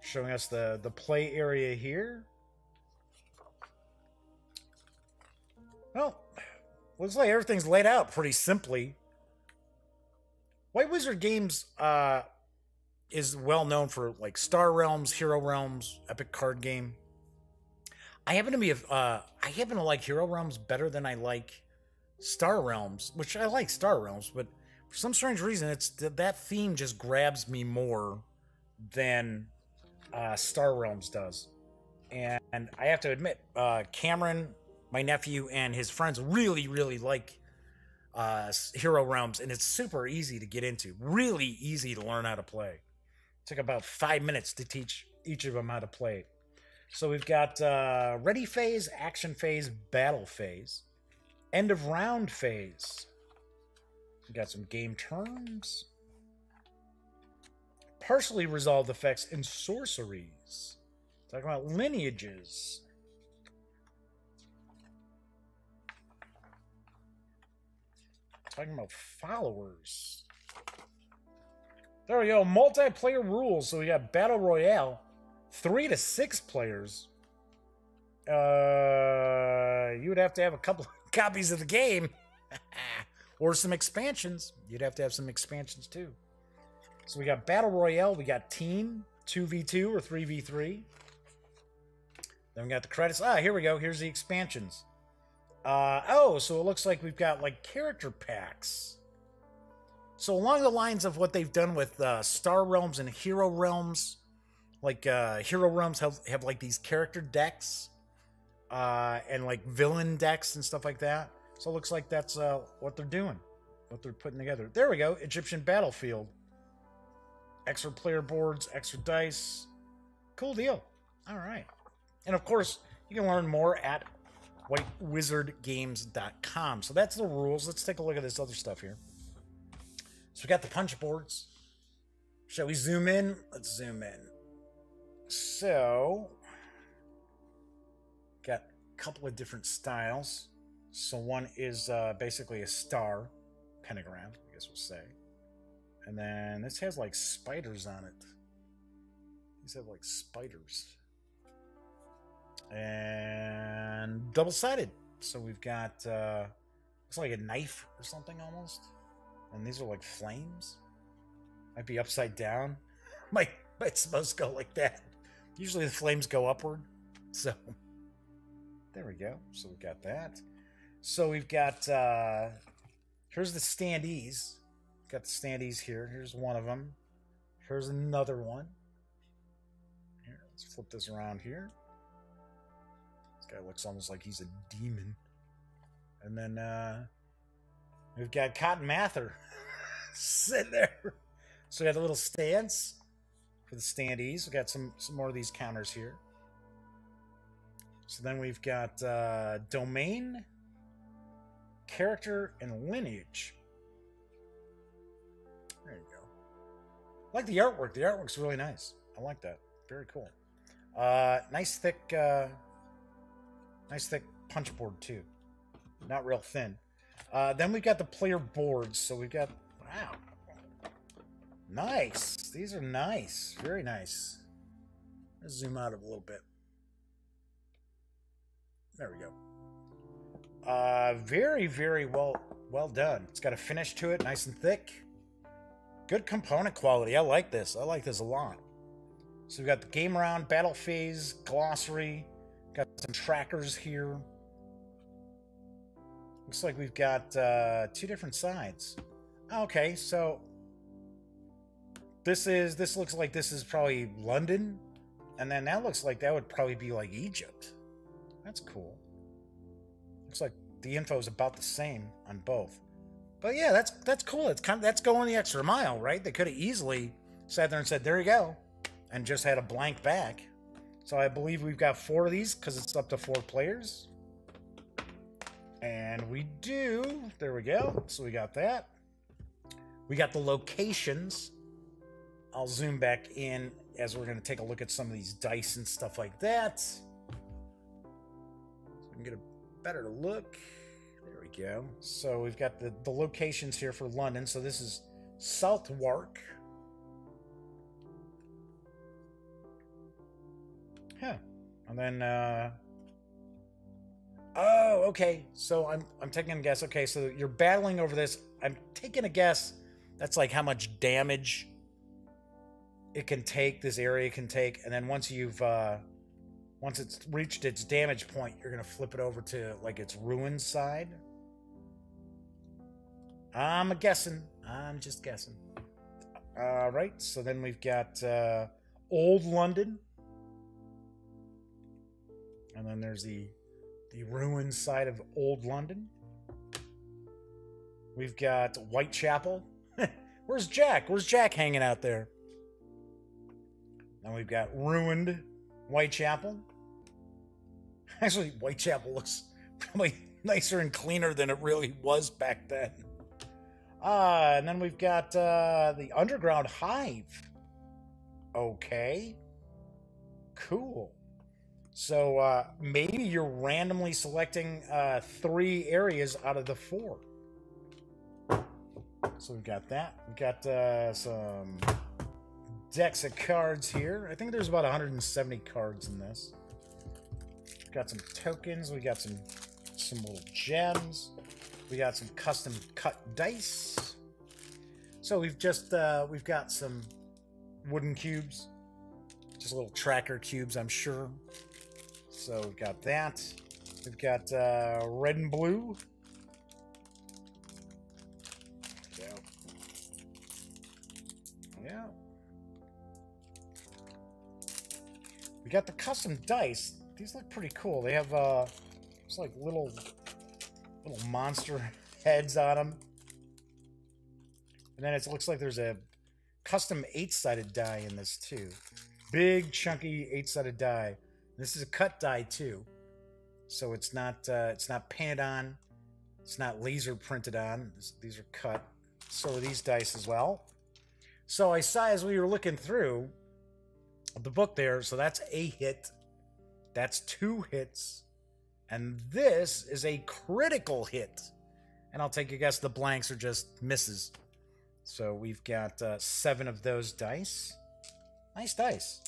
Showing us the, the play area here. Well, looks like everything's laid out pretty simply. White Wizard Games uh, is well known for like Star Realms, Hero Realms, Epic Card Game. I happen to be, uh, I happen to like Hero Realms better than I like Star Realms, which I like Star Realms, but for some strange reason, it's th that theme just grabs me more than uh, Star Realms does. And, and I have to admit, uh, Cameron, my nephew, and his friends really, really like uh, Hero Realms, and it's super easy to get into. Really easy to learn how to play. It took about five minutes to teach each of them how to play it. So we've got uh, ready phase, action phase, battle phase, end of round phase. We've got some game terms, partially resolved effects, and sorceries. Talking about lineages. Talking about followers. There we go. Multiplayer rules. So we got Battle Royale. Three to six players. Uh, you would have to have a couple of copies of the game. Or some expansions. You'd have to have some expansions too. So we got Battle Royale. We got team. two v two or three v three. Then we got the credits. Ah, here we go. Here's the expansions. Uh, oh, so it looks like we've got, like, character packs. So along the lines of what they've done with uh, Star Realms and Hero Realms, like, uh, Hero Realms have, have, like, these character decks uh, and, like, villain decks and stuff like that. So it looks like that's uh, what they're doing, what they're putting together. There we go, Egyptian Battlefield. Extra player boards, extra dice. Cool deal. All right. And, of course, you can learn more at White Wizard Games dot com. So that's the rules. Let's take a look at this other stuff here. So we got the punch boards. Shall we zoom in? Let's zoom in. So, got a couple of different styles. So one is uh, basically a star pentagram, I guess we'll say. And then this has like spiders on it. These have like spiders. And double-sided. So we've got, uh, looks like a knife or something almost. And these are like flames. Might be upside down. Might, might supposed to go like that. Usually the flames go upward. So there we go. So we've got that. So we've got, uh, here's the standees. We've got the standees here. Here's one of them. Here's another one. Here, let's flip this around here. Guy looks almost like he's a demon. And then uh, we've got Cotton Mather sitting there. So we got the little stands for the standees. We've got some, some more of these counters here. So then we've got uh, domain, character, and lineage. There you go. I like the artwork. The artwork's really nice. I like that. Very cool. Uh, nice thick... Uh, Nice thick punch board, too. Not real thin. Uh, then we've got the player boards. So we've got... Wow. Nice. These are nice. Very nice. Let's zoom out a little bit. There we go. Uh, very, very well, well done. It's got a finish to it. Nice and thick. Good component quality. I like this. I like this a lot. So we've got the game round, battle phase, glossary... Got some trackers here. Looks like we've got uh, two different sides. Okay, so this is this looks like this is probably London, and then that looks like that would probably be like Egypt. That's cool. Looks like the info is about the same on both. But yeah, that's that's cool. It's kind of, that's going the extra mile, right? They could have easily sat there and said, "There you go. and just had a blank back. So I believe we've got four of these because it's up to four players. And we do. There we go. So we got that. We got the locations. I'll zoom back in as we're going to take a look at some of these dice and stuff like that. So we can get a better look. There we go. So we've got the, the locations here for London. So this is Southwark. Huh. And then... Uh, Oh, okay. So I'm I'm taking a guess. Okay, so you're battling over this. I'm taking a guess. That's like how much damage it can take. This area can take, and then once you've uh, once it's reached its damage point, you're gonna flip it over to like its ruined side. I'm guessing. I'm just guessing. All right. So then we've got uh, Old London, and then there's the. The ruined side of Old London. We've got Whitechapel. Where's Jack? Where's Jack hanging out there? Now we've got ruined Whitechapel. Actually, Whitechapel looks probably nicer and cleaner than it really was back then. Uh, and then we've got uh, the Underground Hive. Okay. Cool. So uh, maybe you're randomly selecting uh, three areas out of the four. So we've got that. We've got uh, some decks of cards here. I think there's about one hundred seventy cards in this. We've got some tokens. We got some some little gems. We got some custom cut dice. So we've just uh, we've got some wooden cubes, just little tracker cubes, I'm sure. So we've got that. We've got uh, red and blue. Yeah. Yeah. We got the custom dice. These look pretty cool. They have uh, just like little little monster heads on them. And then it looks like there's a custom eight-sided die in this too. Big chunky eight-sided die. This is a cut die too, so it's not uh, it's not painted on, it's not laser printed on. These are cut. So are these dice as well. So I saw as we were looking through the book there. So that's a hit, that's two hits, and this is a critical hit. And I'll take a guess the blanks are just misses. So we've got uh, seven of those dice. Nice dice.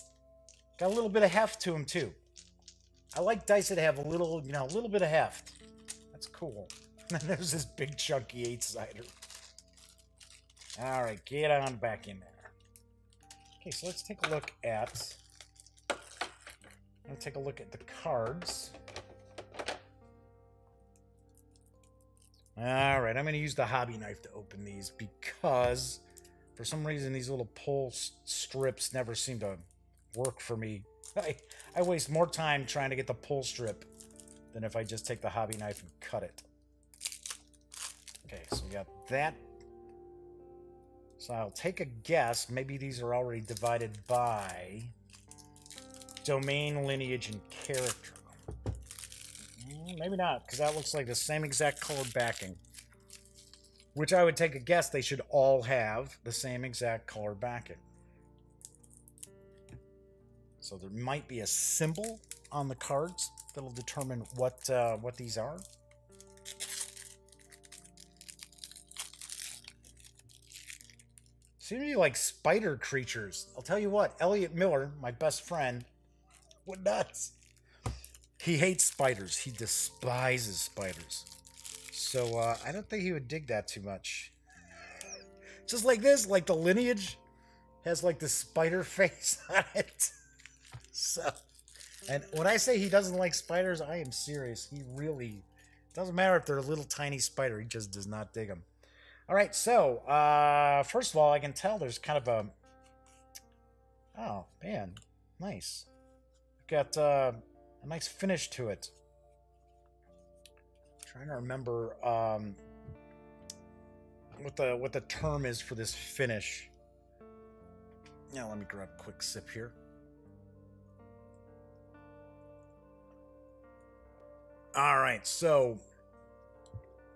Got a little bit of heft to them, too. I like dice that have a little, you know, a little bit of heft. That's cool. And then there's this big, chunky eight-sider. All right, get on back in there. Okay, so let's take a look at... I'm going to take a look at the cards. All right, I'm going to use the hobby knife to open these because, for some reason, these little pull strips never seem to... work for me. I, I waste more time trying to get the pull strip than if I just take the hobby knife and cut it. Okay, so we got that. So I'll take a guess. Maybe these are already divided by domain, lineage, and character. Maybe not, because that looks like the same exact colored backing. Which I would take a guess they should all have the same exact color backing. So there might be a symbol on the cards that'll determine what uh, what these are. Seem to be like spider creatures. I'll tell you what, Elliot Miller, my best friend, went nuts. He hates spiders. He despises spiders. So uh, I don't think he would dig that too much. Just like this, like the lineage has like the spider face on it. So, and when I say he doesn't like spiders, I am serious. He really, doesn't matter if they're a little tiny spider, he just does not dig them. All right, so, uh, first of all, I can tell there's kind of a, oh, man, nice. Got uh, a nice finish to it. I'm trying to remember um, what the what the term is for this finish. Now let me grab a quick sip here. All right, so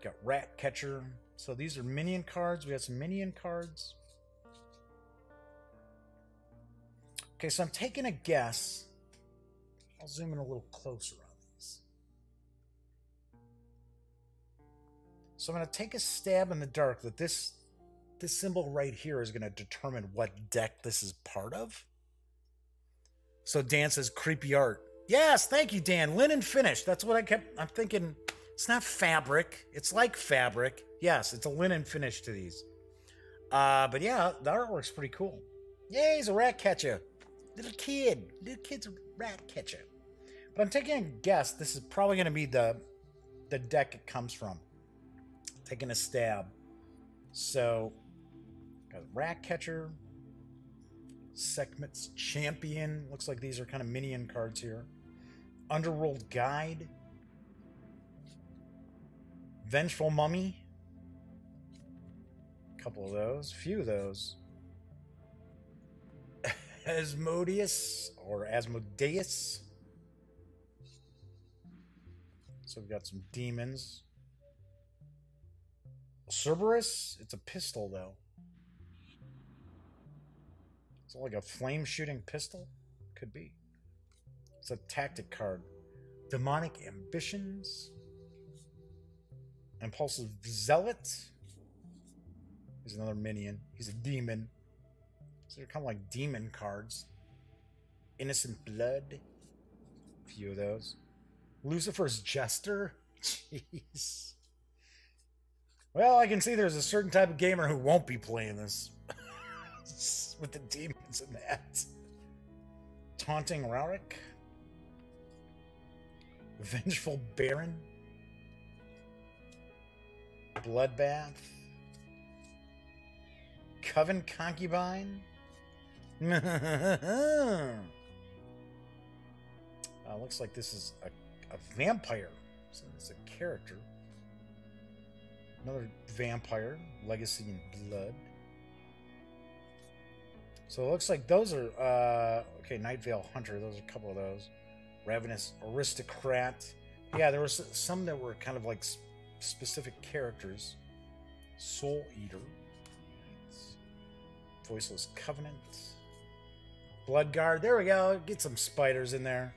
got Rat Catcher. So these are minion cards. We got some minion cards. Okay, so I'm taking a guess. I'll zoom in a little closer on these. So I'm going to take a stab in the dark that this this symbol right here is going to determine what deck this is part of. So Dan says creepy art. Yes, thank you, Dan. Linen finish. That's what I kept. I'm thinking it's not fabric. It's like fabric. Yes, it's a linen finish to these. Uh, but yeah, the artwork's pretty cool. Yay, he's a rat catcher. Little kid. Little kid's a rat catcher. But I'm taking a guess. This is probably going to be the, the deck it comes from. Taking a stab. So, got rat catcher. Sekhmet's champion. Looks like these are kind of minion cards here. Underworld Guide, Vengeful Mummy, a couple of those, a few of those. Asmodeus or Asmodeus. So we've got some demons. Cerberus, it's a pistol though. It's like a flame shooting pistol, could be. It's a tactic card. Demonic Ambitions. Impulsive Zealot. He's another minion. He's a demon. So they're kind of like demon cards. Innocent Blood. A few of those. Lucifer's Jester. Jeez. Well, I can see there's a certain type of gamer who won't be playing this. With the demons and that. Taunting Rauric. Vengeful Baron. Bloodbath. Coven Concubine. uh, looks like this is a, a vampire. So it's a character. Another vampire. Legacy and Blood. So it looks like those are, uh, okay, Nightvale Hunter. Those are a couple of those. Ravenous Aristocrat. Yeah, there were some that were kind of like sp specific characters. Soul Eater. Voiceless Covenant. Blood Guard. There we go. Get some spiders in there.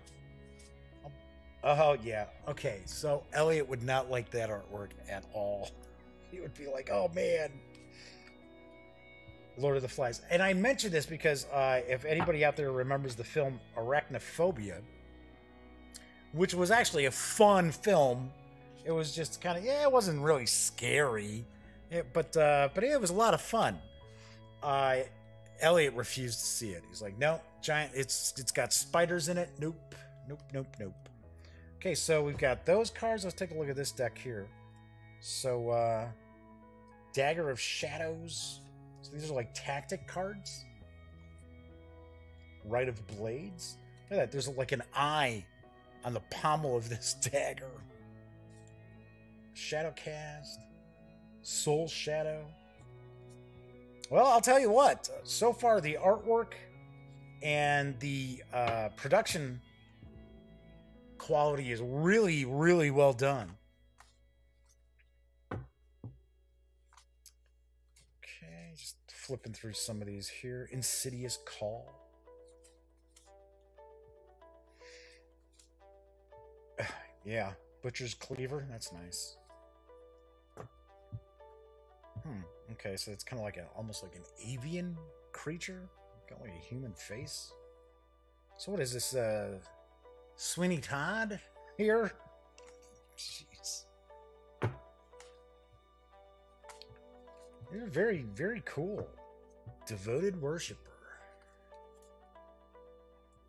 Oh, yeah. Okay, so Elliot would not like that artwork at all. He would be like, oh, man. Lord of the Flies. And I mention this because uh, if anybody out there remembers the film Arachnophobia, which was actually a fun film, it was just kind of, yeah, it wasn't really scary, it, but uh, but it was a lot of fun. Uh, Elliot refused to see it. He's like, no, giant, it's it's got spiders in it. Nope, nope, nope, nope. Okay, so we've got those cards. Let's take a look at this deck here. So, uh, Dagger of Shadows. So these are like tactic cards. Rite of Blades. Look at that. There's like an eye on the pommel of this dagger. Shadowcast. Soul Shadow. Well, I'll tell you what. So far, the artwork and the uh, production quality is really, really well done. Flipping through some of these here. Insidious Call. Yeah. Butcher's Cleaver. That's nice. Hmm. Okay, so it's kind of like an almost like an avian creature. Got like a human face. So what is this? Uh, Sweeney Todd here? Jeez. They're very, very cool. Devoted Worshipper.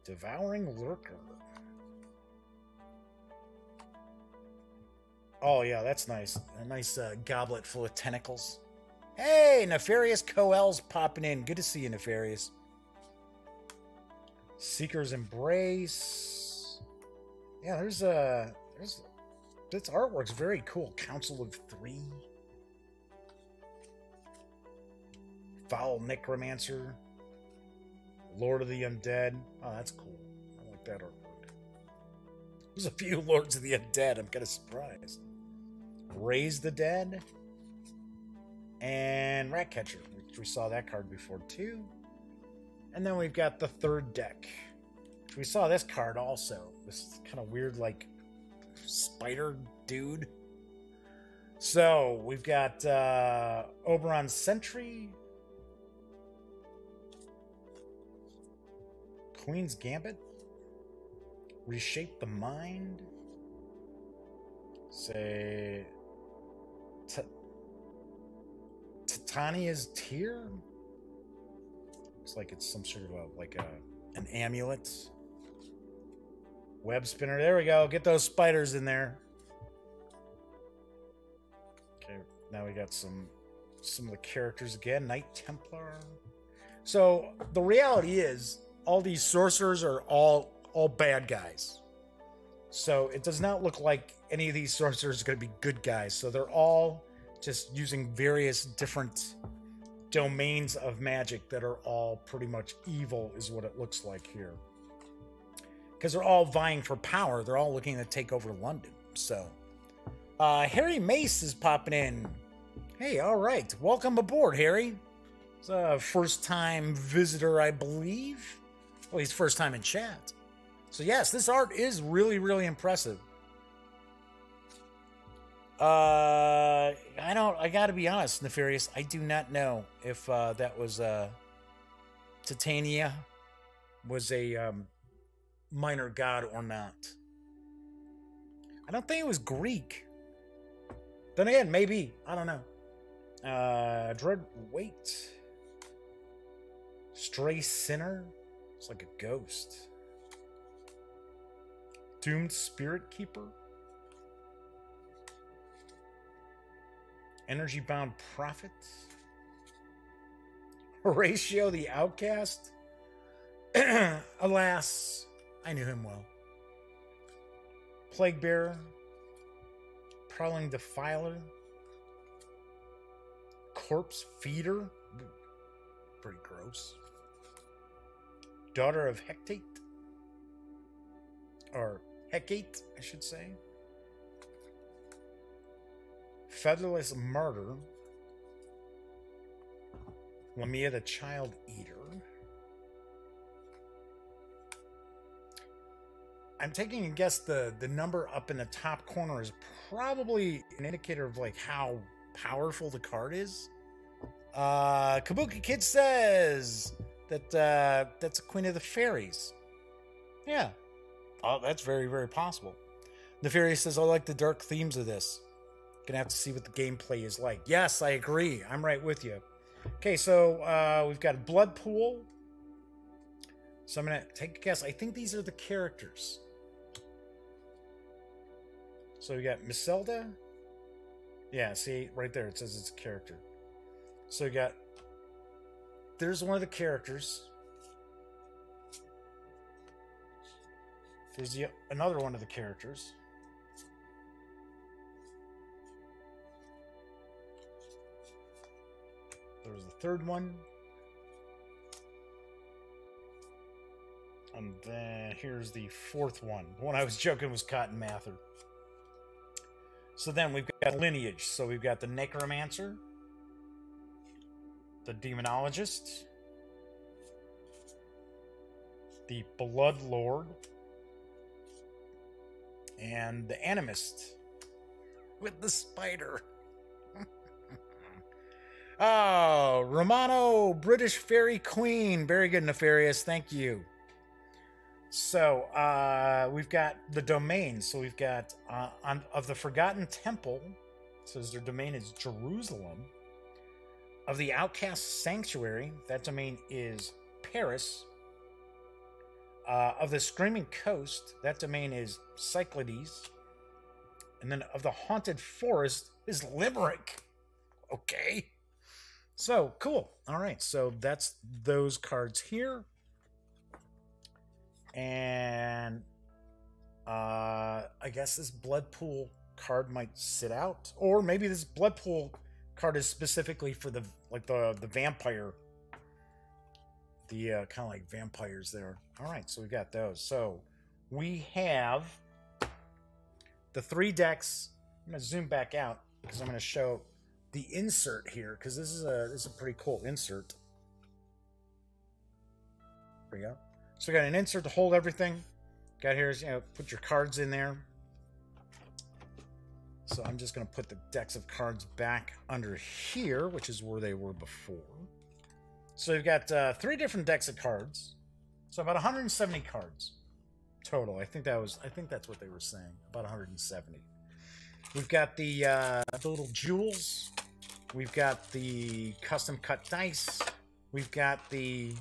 Devouring Lurker. Oh, yeah, that's nice. A nice uh, goblet full of tentacles. Hey, Nefarious Coel's popping in. Good to see you, Nefarious. Seeker's Embrace. Yeah, there's a... There's, this artwork's very cool. Council of Three. Foul Necromancer. Lord of the Undead. Oh, that's cool. I like that artwork. There's a few Lords of the Undead. I'm kind of surprised. Raise the Dead. And Ratcatcher, which we saw that card before, too. And then we've got the third deck. Which we saw this card also. This kind of weird, like, spider dude. So, we've got uh, Oberon Sentry. Queen's Gambit. Reshape the Mind. Say... T Titania's Tear? Looks like it's some sort of a, like a, an amulet. Web Spinner. There we go. Get those spiders in there. Okay, now we got some some of the characters again. Knight Templar. So the reality is all these sorcerers are all all bad guys. So it does not look like any of these sorcerers are going to be good guys. So they're all just using various different domains of magic that are all pretty much evil is what it looks like here. Because they're all vying for power. They're all looking to take over London. So uh, Harry Mace is popping in. Hey, all right. Welcome aboard, Harry. He's a first-time visitor, I believe. Well, he's first time in chat. So, yes, this art is really, really impressive. Uh, I don't, I gotta be honest, Nefarious, I do not know if, uh, that was, uh, Titania was a, um, minor god or not. I don't think it was Greek. Then again, maybe, I don't know. Uh, Dread, wait. Stray Sinner? It's like a ghost. Doomed Spirit Keeper? Energy-bound Prophet. Horatio the Outcast. Alas, I knew him well. Plague Bearer. Prowling Defiler. Corpse Feeder. Pretty gross. Daughter of Hecate. Or Hecate, I should say. Featherless Murder. Lamia the Child Eater. I'm taking a guess the, the number up in the top corner is probably an indicator of like how powerful the card is. Uh, Kabuki Kid says that uh, that's a Queen of the Fairies. Yeah. Oh, that's very, very possible. Nefarious says, I like the dark themes of this. Gonna have to see what the gameplay is like. Yes, I agree. I'm right with you. Okay, so uh, we've got a Blood Pool. So I'm gonna take a guess. I think these are the characters. So we got Miselda. Yeah, see right there. It says it's a character. So we got. There's one of the characters. There's the, another one of the characters. There was the third one. And then here's the fourth one. The one I was joking was Cotton Mather. So then we've got lineage. So we've got the Necromancer. The Demonologist. The Blood Lord. And the Animist. With the spider. Oh, Romano, British Fairy Queen. Very good, Nefarious. Thank you. So, uh, we've got the domain. So, we've got uh, on, of the Forgotten Temple. So, their domain is Jerusalem. Of the Outcast Sanctuary. That domain is Paris. Uh, of the Screaming Coast. That domain is Cyclades. And then of the Haunted Forest is Limerick. Okay. So, cool. All right. So, that's those cards here. And uh, I guess this Blood Pool card might sit out. Or maybe this Blood Pool card is specifically for the, like, the, the vampire the uh, kind of like vampires there. All right, so we got those. So we have the three decks. I'm gonna zoom back out because I'm gonna show the insert here, because this is a this is a pretty cool insert. There we go. So we got an insert to hold everything. Got here is, you know, put your cards in there. So I'm just gonna put the decks of cards back under here, which is where they were before. So we've got uh, three different decks of cards. So about one hundred seventy cards total. I think that was I think that's what they were saying. About one hundred seventy. We've got the, uh, the little jewels. We've got the custom cut dice. We've got the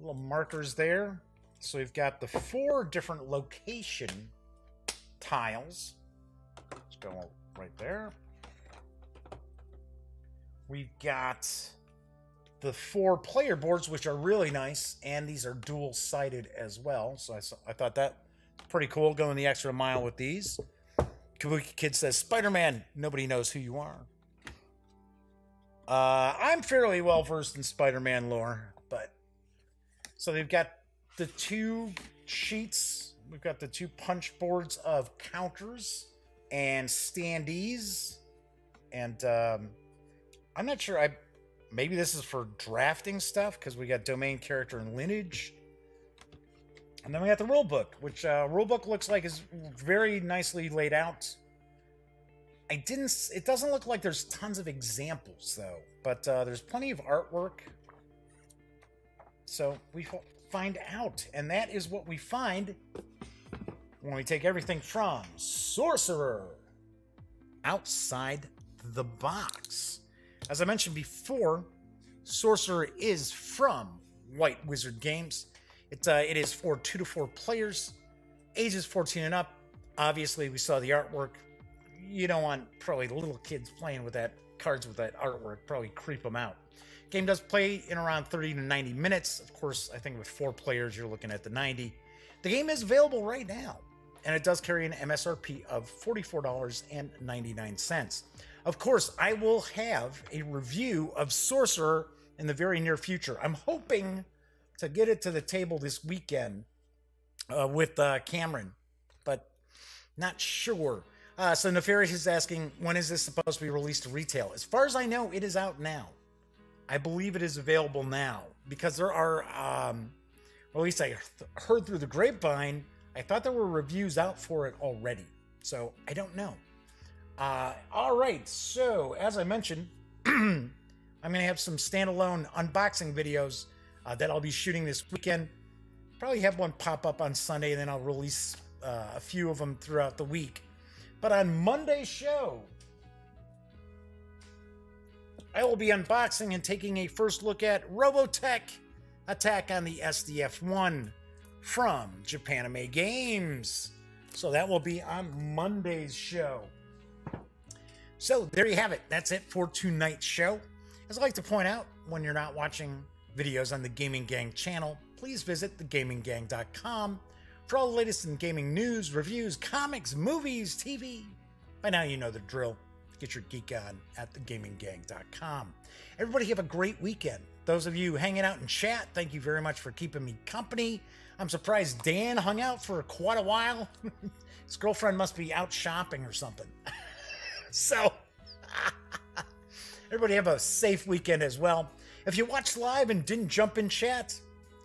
little markers there. So we've got the four different location tiles. Let's go right there. We've got the four player boards, which are really nice, and these are dual-sided as well. So I, saw, I thought that was pretty cool, going the extra mile with these. Kabuki Kid says, Spider-Man, nobody knows who you are. Uh, I'm fairly well-versed in Spider-Man lore, but... So they've got the two sheets. We've got the two punch boards of counters and standees. And um, I'm not sure. I Maybe this is for drafting stuff, because we got domain, character, and lineage. And then we got the rule book, which uh, rule book looks like is very nicely laid out. I didn't. It doesn't look like there's tons of examples though, but uh, there's plenty of artwork. So we find out, and that is what we find when we take everything from Sorcerer, Outside the Box. As I mentioned before, Sorcerer is from White Wizard Games. It's, uh, it is for two to four players, ages fourteen and up. Obviously, we saw the artwork. You don't want probably little kids playing with that cards with that artwork. Probably creep them out. Game does play in around thirty to ninety minutes. Of course, I think with four players, you're looking at the ninety. The game is available right now, and it does carry an M S R P of forty-four dollars and ninety-nine cents. Of course, I will have a review of Sorcerer in the very near future. I'm hoping to get it to the table this weekend uh, with uh, Cameron, but not sure. Uh, so Nefarious is asking, when is this supposed to be released to retail? As far as I know, it is out now. I believe it is available now, because there are, um, or at least I th heard through the grapevine, I thought there were reviews out for it already. So I don't know. Uh, all right. So as I mentioned, I'm going to have some standalone unboxing videos Uh, that I'll be shooting this weekend. Probably have one pop up on Sunday, and then I'll release uh, a few of them throughout the week. But on Monday's show, I will be unboxing and taking a first look at Robotech Attack on the S D F one from Japanime Games. So that will be on Monday's show. So there you have it. That's it for tonight's show. As I like to point out, when you're not watching videos on the Gaming Gang channel, please visit the gaming gang dot com for all the latest in gaming news, reviews, comics, movies, T V. By now you know the drill. Get your geek on at the gaming gang dot com. Everybody have a great weekend. Those of you hanging out in chat, thank you very much for keeping me company. I'm surprised Dan hung out for quite a while. His girlfriend must be out shopping or something. So, everybody have a safe weekend as well. If you watched live and didn't jump in chat,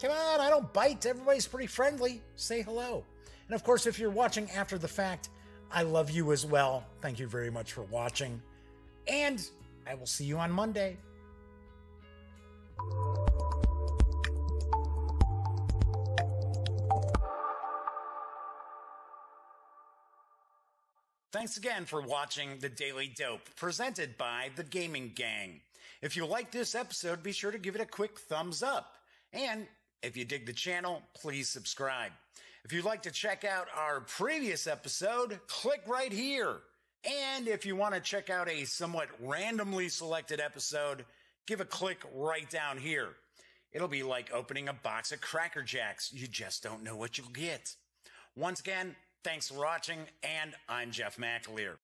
come on, I don't bite. Everybody's pretty friendly. Say hello. And of course, if you're watching after the fact, I love you as well. Thank you very much for watching. And I will see you on Monday. Thanks again for watching The Daily Dope, presented by The Gaming Gang. If you like this episode, be sure to give it a quick thumbs up. And if you dig the channel, please subscribe. If you'd like to check out our previous episode, click right here. And if you want to check out a somewhat randomly selected episode, give a click right down here. It'll be like opening a box of Cracker Jacks. You just don't know what you'll get. Once again, thanks for watching, and I'm Jeff McAleer.